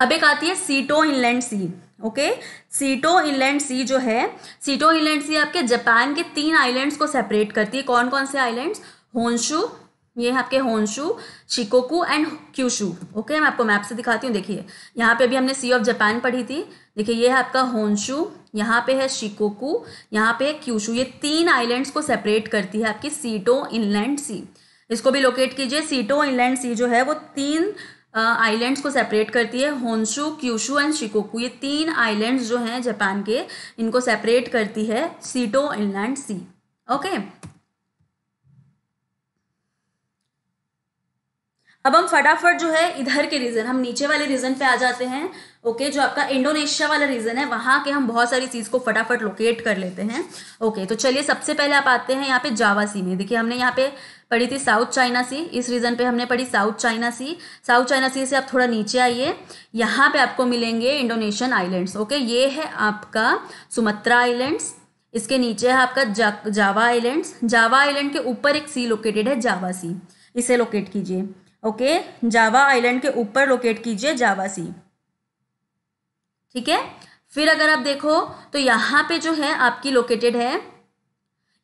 अब एक आती है Seto Inland Sea okay. Seto Inland Sea जो है, सीटो इनलैंड सी आपके जापान के 3 आइलैंड्स को सेपरेट करती है। कौन कौन से आइलैंड्स? होंशू, ये है आपके Honshu, Shikoku and Kyushu okay. मैं आपको मैप से दिखाती हूँ। देखिए यहाँ पे अभी हमने सी ऑफ जापान पढ़ी थी। देखिए ये है आपका होंशू, यहाँ पे है शिकोकू, यहाँ पे है क्यूशू। ये 3 आइलैंड्स को सेपरेट करती है आपकी सीटो इनलैंड सी। इसको भी लोकेट कीजिए। सीटो इनलैंड सी जो है वो 3 आइलैंड्स को सेपरेट करती है, होंशू, क्यूशू एंड शिकोकू। ये 3 आइलैंड्स जो हैं जापान के, इनको सेपरेट करती है सीटो इनलैंड सी ओके। अब हम फटाफट जो है इधर के रीजन, हम नीचे वाले रीजन पे आ जाते हैं ओके। जो आपका इंडोनेशिया वाला रीजन है वहाँ के हम बहुत सारी चीज़ को फटाफट लोकेट कर लेते हैं ओके। तो चलिए सबसे पहले आप आते हैं यहाँ पे जावा सी में। देखिए हमने यहाँ पे पढ़ी थी साउथ चाइना सी, इस रीजन पे हमने पढ़ी South China Sea. South China Sea से आप थोड़ा नीचे आइए, यहाँ पे आपको मिलेंगे इंडोनेशियन आइलैंड्स ओके। ये है आपका सुमात्रा आइलैंड्स, इसके नीचे है आपका जावा आइलैंड्स। जावा आइलैंड के ऊपर एक सी लोकेटेड है जावा सी, इसे लोकेट कीजिए ओके। जावा आइलैंड के ऊपर लोकेट कीजिए जावा सी, ठीक है। फिर अगर आप देखो तो यहाँ पे जो है आपकी लोकेटेड है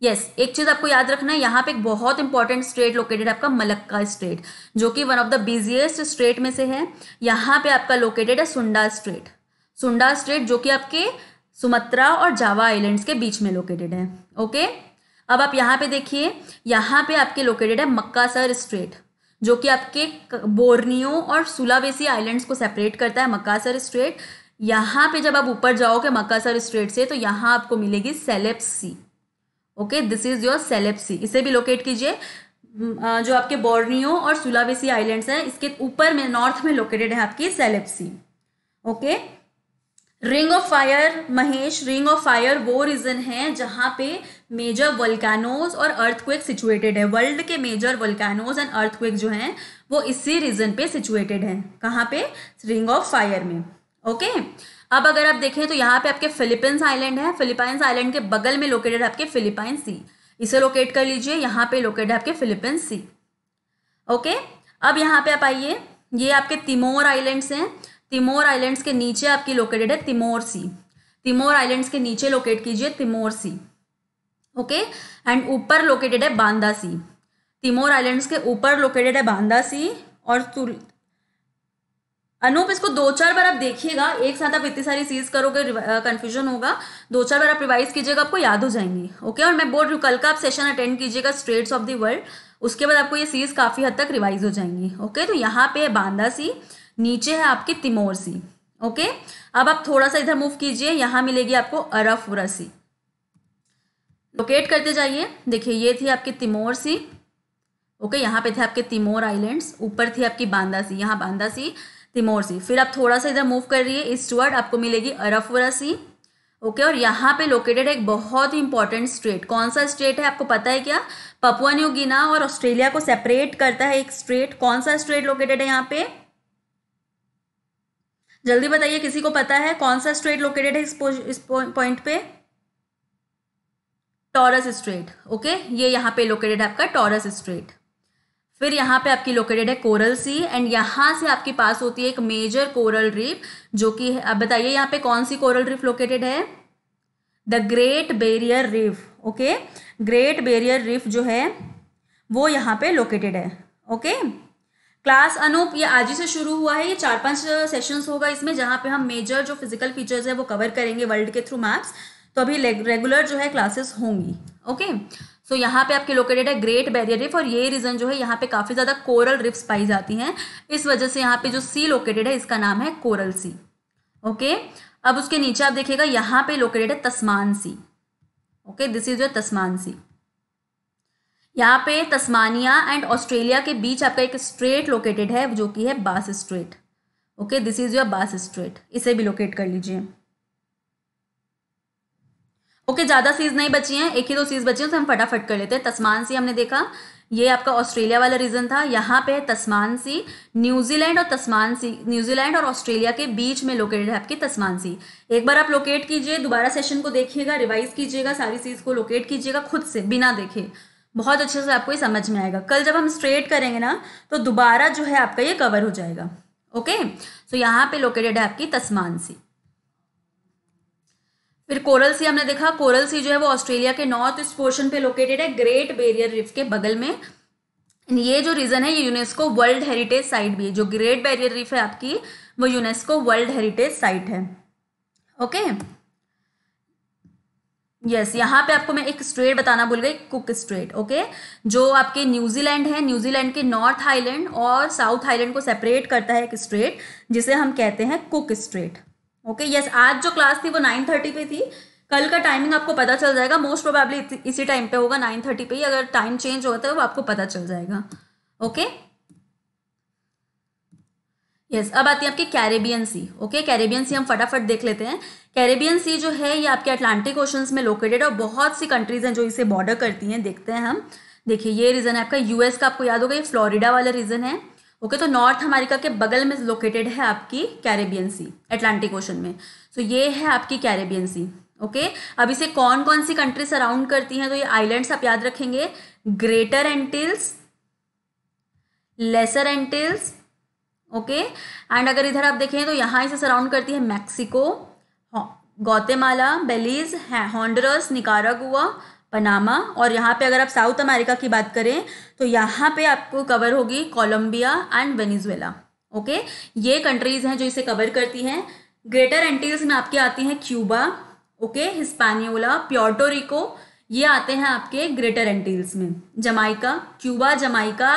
यस, एक चीज़ आपको याद रखना है, यहाँ पे एक बहुत इंपॉर्टेंट स्ट्रेट लोकेटेड है आपका मलक्का स्ट्रेट, जो कि one of the busiest strait में से है। यहाँ पे आपका लोकेटेड है सुंडा स्ट्रेट, सुंडा स्ट्रेट जो कि आपके सुमात्रा और जावा आइलैंड्स के बीच में लोकेटेड है ओके। अब आप यहाँ पे देखिए, यहाँ पे आपके लोकेटेड है मक्कासर स्ट्रेट, जो कि आपके बोर्नियो और सुलावेसी आइलैंड्स को सेपरेट करता है मक्कासर स्ट्रेट। यहाँ पे जब आप ऊपर जाओगे मक्कासर स्ट्रेट से तो यहाँ आपको मिलेगी Celebes Sea okay. This is your Celebes Sea, इसे भी लोकेट कीजिए। जो आपके बोर्नियो और सुलावेसी आइलैंड्स हैं इसके ऊपर में नॉर्थ में लोकेटेड है आपकी Celebes Sea okay. Ring of Fire Mahesh, Ring of Fire वो रीजन है जहाँ पे मेजर वोल्केनोज और अर्थक्वेक सिचुएटेड है। वर्ल्ड के मेजर वोल्केनोज एंड अर्थक्वेक जो हैं वो इसी रीजन पे सिचुएटेड हैं। कहाँ पे? रिंग ऑफ फायर में ओके। अब अगर आप देखें तो यहाँ पे आपके फिलीपींस आइलैंड है, फिलीपींस आइलैंड के बगल में लोकेटेड आपके फिलीपींस सी, इसे लोकेट कर लीजिए। यहाँ पे लोकेटेड है आपके फिलीपींस सी ओके। अब यहाँ पे आप आइए, ये आपके तिमोर आइलैंड्स हैं। तिमोर आइलैंड्स के नीचे आपकी लोकेटेड है तिमोर सी, तिमोर आइलैंड्स के नीचे लोकेट कीजिए तिमोर सी ओके। एंड ऊपर लोकेटेड है बांदा सी, तिमोर आइलैंड्स के ऊपर लोकेटेड है बांदा सी। और अनूप इसको 2-4 बार आप देखिएगा, एक साथ आप इतनी सारी चीज करोगे कंफ्यूजन होगा, 2-4 बार आप रिवाइज कीजिएगा आपको याद हो जाएंगी ओके। और मैं बोल रही हूँ कल का आप सेशन अटेंड कीजिएगा स्ट्रेट्स ऑफ द वर्ल्ड, उसके बाद आपको ये सीज काफी हद तक रिवाइज हो जाएंगी ओके। तो यहाँ पे है बांदा सी, नीचे है आपकी तिमोर सी ओके, अब आप थोड़ा सा इधर मूव कीजिए, यहाँ मिलेगी आपको अरबपुरा सी। लोकेट करते जाइए, देखिए ये थी आपकी तिमोर सी, ओके, यहाँ पे थे आपके तिमोर आइलैंड्स, ऊपर थी आपकी बांदा सी, यहाँ बांदा सी, तिमोर सी। फिर आप थोड़ा सा इधर मूव कर रही है ईस्टवर्ड, आपको मिलेगी अरबपुरा सी, ओके, और यहाँ पे लोकेटेड एक बहुत ही इंपॉर्टेंट स्ट्रेट। कौन सा स्ट्रेट है आपको पता है क्या? पपुआ न्यू गिनी और ऑस्ट्रेलिया को सेपरेट करता है एक स्ट्रेट। कौन सा स्ट्रेट लोकेटेड है यहाँ पे, जल्दी बताइए, किसी को पता है कौन सा स्ट्रेट लोकेटेड है इस पॉइंट पे? टॉरस स्ट्रेट, ओके, ये यहाँ पे लोकेटेड है आपका टॉरस स्ट्रेट। फिर यहाँ पे आपकी लोकेटेड है कोरल सी, एंड यहाँ से आपके पास होती है एक मेजर कोरल रीफ, जो कि आप बताइए यहाँ पे कौन सी कोरल रीफ लोकेटेड है? The Great Barrier Reef, okay, Great Barrier Reef जो है वो यहाँ पे लोकेटेड है, ओके। क्लास अनूप ये आज ही से शुरू हुआ है, ये 4-5 सेशंस होगा इसमें, जहाँ पे हम मेजर जो फिजिकल फीचर्स है वो कवर करेंगे वर्ल्ड के थ्रू मैप्स। तो अभी रेगुलर जो है क्लासेस होंगी, ओके। सो यहाँ पे आपके लोकेटेड है ग्रेट बैरियर रीफ, और ये रीजन जो है यहाँ पे काफ़ी ज़्यादा कोरल रिफ्स पाई जाती हैं, इस वजह से यहाँ पे जो सी लोकेटेड है इसका नाम है कोरल सी, ओके। अब उसके नीचे आप देखिएगा यहाँ पे लोकेटेड है Tasman Sea, okay, this is your Tasman Sea. यहाँ पे तस्मानिया एंड ऑस्ट्रेलिया के बीच आपका एक स्ट्रेट लोकेटेड है जो कि है Bass Strait, okay, this is your Bass Strait, इसे भी लोकेट कर लीजिए, ओके। ज़्यादा सीज नहीं बची हैं, एक ही दो सीज बची हैं, तो हम फटाफट कर लेते हैं। तस्मान सी हमने देखा, ये आपका ऑस्ट्रेलिया वाला रीजन था, यहाँ पे है तस्मान सी। न्यूजीलैंड और तस्मान सी, न्यूजीलैंड और ऑस्ट्रेलिया के बीच में लोकेटेड है आपकी तस्मान सी। एक बार आप लोकेट कीजिए, दोबारा सेशन को देखिएगा, रिवाइज कीजिएगा, सारी सीज को लोकेट कीजिएगा खुद से बिना देखे, बहुत अच्छे से आपको ये समझ में आएगा। कल जब हम स्ट्रेट करेंगे ना तो दोबारा जो है आपका ये कवर हो जाएगा, ओके। सो यहाँ पे लोकेटेड है आपकी तस्मान सी। फिर कोरल सी हमने देखा, कोरल सी जो है वो ऑस्ट्रेलिया के नॉर्थ ईस्ट पोर्शन पे लोकेटेड है, ग्रेट बैरियर रीफ के बगल में। ये जो रीजन है ये यूनेस्को वर्ल्ड हेरिटेज साइट भी है, जो ग्रेट बैरियर रीफ है आपकी वो यूनेस्को वर्ल्ड हेरिटेज साइट है, ओके। यस, यहाँ पे आपको मैं एक स्ट्रेट बताना भूल गई, कुक स्ट्रेट, ओके, जो आपके न्यूजीलैंड है, न्यूजीलैंड के नॉर्थ आइलैंड और साउथ आइलैंड को सेपरेट करता है एक स्ट्रेट, जिसे हम कहते हैं कुक स्ट्रेट, ओके। यस, आज जो क्लास थी वो 9:30 पे थी, कल का टाइमिंग आपको पता चल जाएगा, मोस्ट प्रोबेबली इसी टाइम पे होगा, 9:30 पे ही, अगर टाइम चेंज होता है वो आपको पता चल जाएगा, ओके। यस, अब आती है आपकी कैरेबियन सी, ओके, कैरेबियन सी हम फटाफट देख लेते हैं। कैरेबियन सी जो है ये आपके अटलांटिक ओशंस में लोकेटेड है, और बहुत सी कंट्रीज हैं जो इसे बॉर्डर करती हैं, देखते हैं हम। देखिए ये रीजन है आपका यूएस का, आपको याद होगा ये फ्लोरिडा वाला रीजन है, ओके। तो नॉर्थ अमेरिका के बगल में लोकेटेड है आपकी कैरेबियन सी, अटलांटिक ओशन में। सो ये है आपकी कैरेबियन सी, ओके। अब इसे कौन कौन सी कंट्री सराउंड करती हैं, तो ये आइलैंड्स आप याद रखेंगे, Greater Antilles, Lesser Antilles, okay, and अगर इधर आप देखें तो यहाँ इसे सराउंड करती है Mexico, Guatemala, Belize, Honduras, Nicaragua, Panama, और यहाँ पे अगर आप साउथ अमेरिका की बात करें तो यहाँ पे आपको कवर होगी कोलंबिया एंड वेनेजुएला, ओके। ये कंट्रीज हैं जो इसे कवर करती हैं। ग्रेटर एंटील्स में आपके आती हैं Cuba, okay, Hispaniola, Puerto Rico, ये आते हैं आपके ग्रेटर एंटील्स में। Jamaica, Cuba, Jamaica,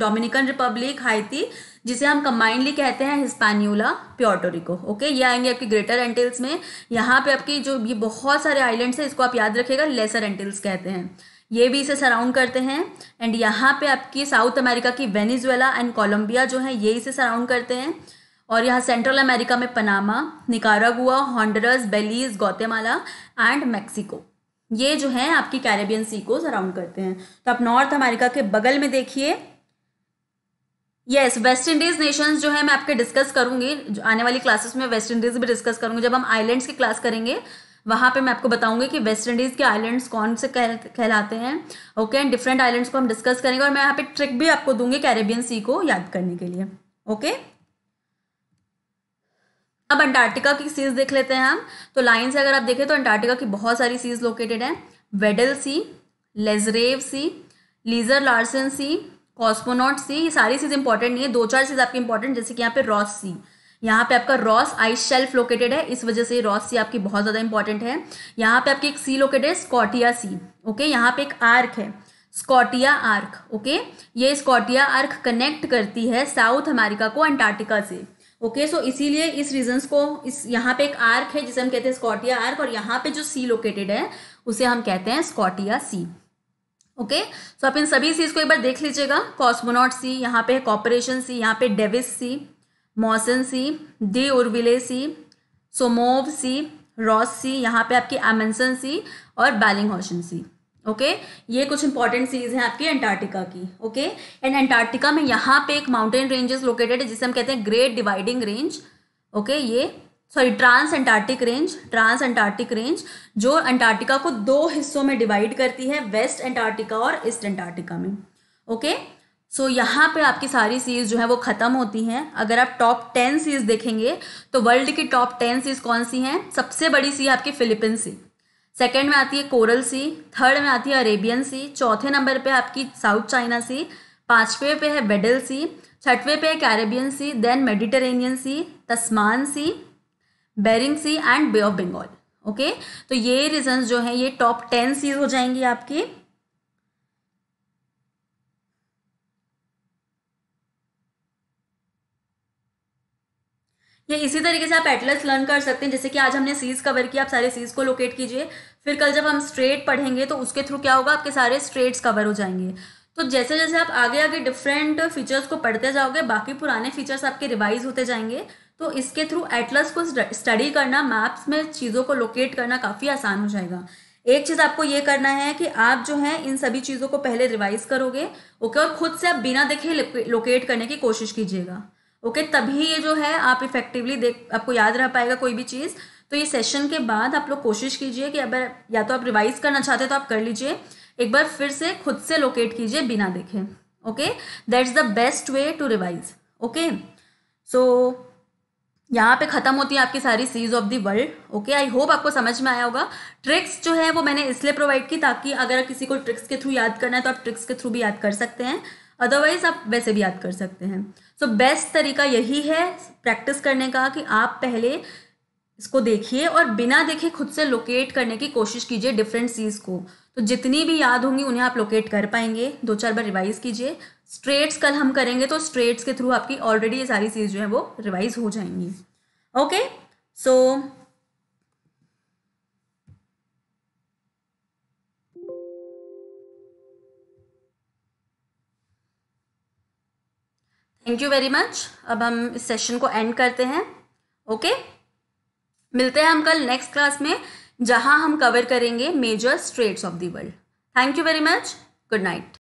Dominican Republic, Haiti, जिसे हम कंबाइंडली कहते हैं हिस्पानियोला, प्योर्टो रिको, ओके, ये आएंगे आपकी ग्रेटर एंटिल्स में। यहाँ पे आपकी जो ये बहुत सारे आइलैंड्स हैं इसको आप याद रखिएगा, लेसर एंटिल्स कहते हैं, ये भी इसे सराउंड करते हैं। एंड यहाँ पे आपकी साउथ अमेरिका की वेनेजुएला एंड कोलंबिया जो है ये इसे सराउंड करते हैं, और यहाँ सेंट्रल अमेरिका में Panama, Nicaragua, Honduras, Belize, Guatemala and Mexico, ये जो है आपकी कैरेबियन सी को सराउंड करते हैं। तो आप नॉर्थ अमेरिका के बगल में देखिए। यस, वेस्ट इंडीज़ नेशंस जो है मैं आपके डिस्कस करूंगी, जो आने वाली क्लासेस में वेस्ट इंडीज़ भी डिस्कस करूंगी, जब हम आइलैंड्स की क्लास करेंगे वहाँ पे मैं आपको बताऊंगी कि वेस्ट इंडीज़ के आइलैंड्स कौन से कहलाते हैं, ओके, एंड डिफरेंट आइलैंड्स को हम डिस्कस करेंगे, और मैं यहाँ पे ट्रिक भी आपको दूंगी कैरेबियन सी को याद करने के लिए, ओके। अब अंटार्कटिका की सीज देख लेते हैं हम। तो लाइन से अगर आप देखें तो अंटार्कटिका की बहुत सारी सीज लोकेटेड हैं, वेडल सी, लेजरेव सी, लीजर लार्सन सी, कॉस्मोनॉट सी, ये सारी चीज़ इंपॉर्टेंट नहीं है, 2-4 चीज़ आपकी इंपॉर्टेंट, जैसे कि यहाँ पे रॉस सी, यहाँ पे आपका रॉस आइस शेल्फ लोकेटेड है, इस वजह से रॉस सी आपकी बहुत ज़्यादा इंपॉर्टेंट है। यहाँ पे आपकी एक सी लोकेटेड है, स्कॉटिया सी, ओके, यहाँ पे एक आर्क है, स्कॉटिया आर्क, ओके, ये स्कॉटिया आर्क कनेक्ट करती है साउथ अमेरिका को अंटार्कटिका से, ओके, सो इसीलिए इस रीजन्स को यहाँ पे एक आर्क है जिसे हम कहते हैं स्कॉटिया आर्क, और यहाँ पे जो सी लोकेटेड है उसे हम कहते हैं स्कॉटिया सी। ओके, सो आप इन सभी सीज को एक बार देख लीजिएगा। कॉस्मोनॉट सी, यहाँ पे कॉपरेशन सी, यहाँ पे डेविस सी, मॉसन सी, डी उर्विले सी, सोमोव सी, रॉस सी, यहाँ पे आपकी एमंसन सी और बैलिंगहॉशन सी। ओके, ये कुछ इंपॉर्टेंट सीज हैं आपकी अंटार्कटिका की। ओके, एंड अंटार्कटिका में यहाँ पे एक माउंटेन रेंजेस लोकेटेड है जिसे हम कहते हैं ग्रेट डिवाइडिंग रेंज। ओके, ये सॉरी ट्रांस अंटार्कटिक रेंज जो अंटार्कटिका को दो हिस्सों में डिवाइड करती है, वेस्ट अंटार्कटिका और ईस्ट अंटार्कटिका में। ओके, सो यहाँ पे आपकी सारी सीरीज जो है वो ख़त्म होती हैं। अगर आप टॉप 10 सीरीज देखेंगे तो वर्ल्ड की टॉप 10 सीरीज कौन सी हैं? सबसे बड़ी सी आपकी फिलीपीन सी, सेकेंड में आती है कोरल सी, थर्ड में आती है अरेबियन सी, चौथे नंबर पे आपकी साउथ चाइना सी, पाँचवें पे है बेडल सी, छठवें पे है Caribbean C, then Mediterranean C, Tasman C, Bering C and bay of Bengal. Okay, तो ये रीजन्स जो हैं ये टॉप 10 सीज हो जाएंगी आपकी। ये इसी तरीके से आप एटलस लर्न कर सकते हैं, जैसे कि आज हमने सीज कवर किया। आप सारे सीज को लोकेट कीजिए, फिर कल जब हम स्ट्रेट पढ़ेंगे तो उसके थ्रू क्या होगा, आपके सारे स्ट्रेट्स कवर हो जाएंगे। तो जैसे जैसे आप आगे आगे डिफरेंट फीचर्स को पढ़ते जाओगे, बाकी पुराने फीचर्स आपके रिवाइज होते जाएंगे। तो इसके थ्रू एटलस को स्टडी करना, मैप्स में चीज़ों को लोकेट करना काफ़ी आसान हो जाएगा। एक चीज़ आपको ये करना है कि आप जो है इन सभी चीज़ों को पहले रिवाइज करोगे। ओके, और खुद से आप बिना देखे लोकेट करने की कोशिश कीजिएगा। ओके, तभी ये जो है आप इफेक्टिवली आपको याद रह पाएगा कोई भी चीज़। तो ये सेशन के बाद आप लोग कोशिश कीजिए कि अगर या तो आप रिवाइज करना चाहते हो तो आप कर लीजिए, एक बार फिर से खुद से लोकेट कीजिए बिना देखे। Okay, that's the best way to revise. Okay, so यहाँ पे ख़त्म होती है आपकी सारी series of the world. Okay, I hope आपको समझ में आया होगा। ट्रिक्स जो है वो मैंने इसलिए प्रोवाइड की ताकि अगर किसी को ट्रिक्स के थ्रू याद करना है तो आप ट्रिक्स के थ्रू भी याद कर सकते हैं, अदरवाइज आप वैसे भी याद कर सकते हैं। सो बेस्ट तरीका यही है प्रैक्टिस करने का कि आप पहले इसको देखिए और बिना देखे खुद से लोकेट करने की कोशिश कीजिए डिफरेंट सीरीज को। तो जितनी भी याद होंगी उन्हें आप लोकेट कर पाएंगे। 2-4 बार रिवाइज कीजिए। स्ट्रेट्स कल हम करेंगे तो स्ट्रेट्स के थ्रू आपकी ऑलरेडी ये सारी सीरीज जो है वो रिवाइज हो जाएंगी। Okay, so thank you very much. अब हम इस सेशन को एंड करते हैं। ओके, मिलते हैं हम कल नेक्स्ट क्लास में, जहां हम कवर करेंगे major straits of the world. Thank you very much, good night.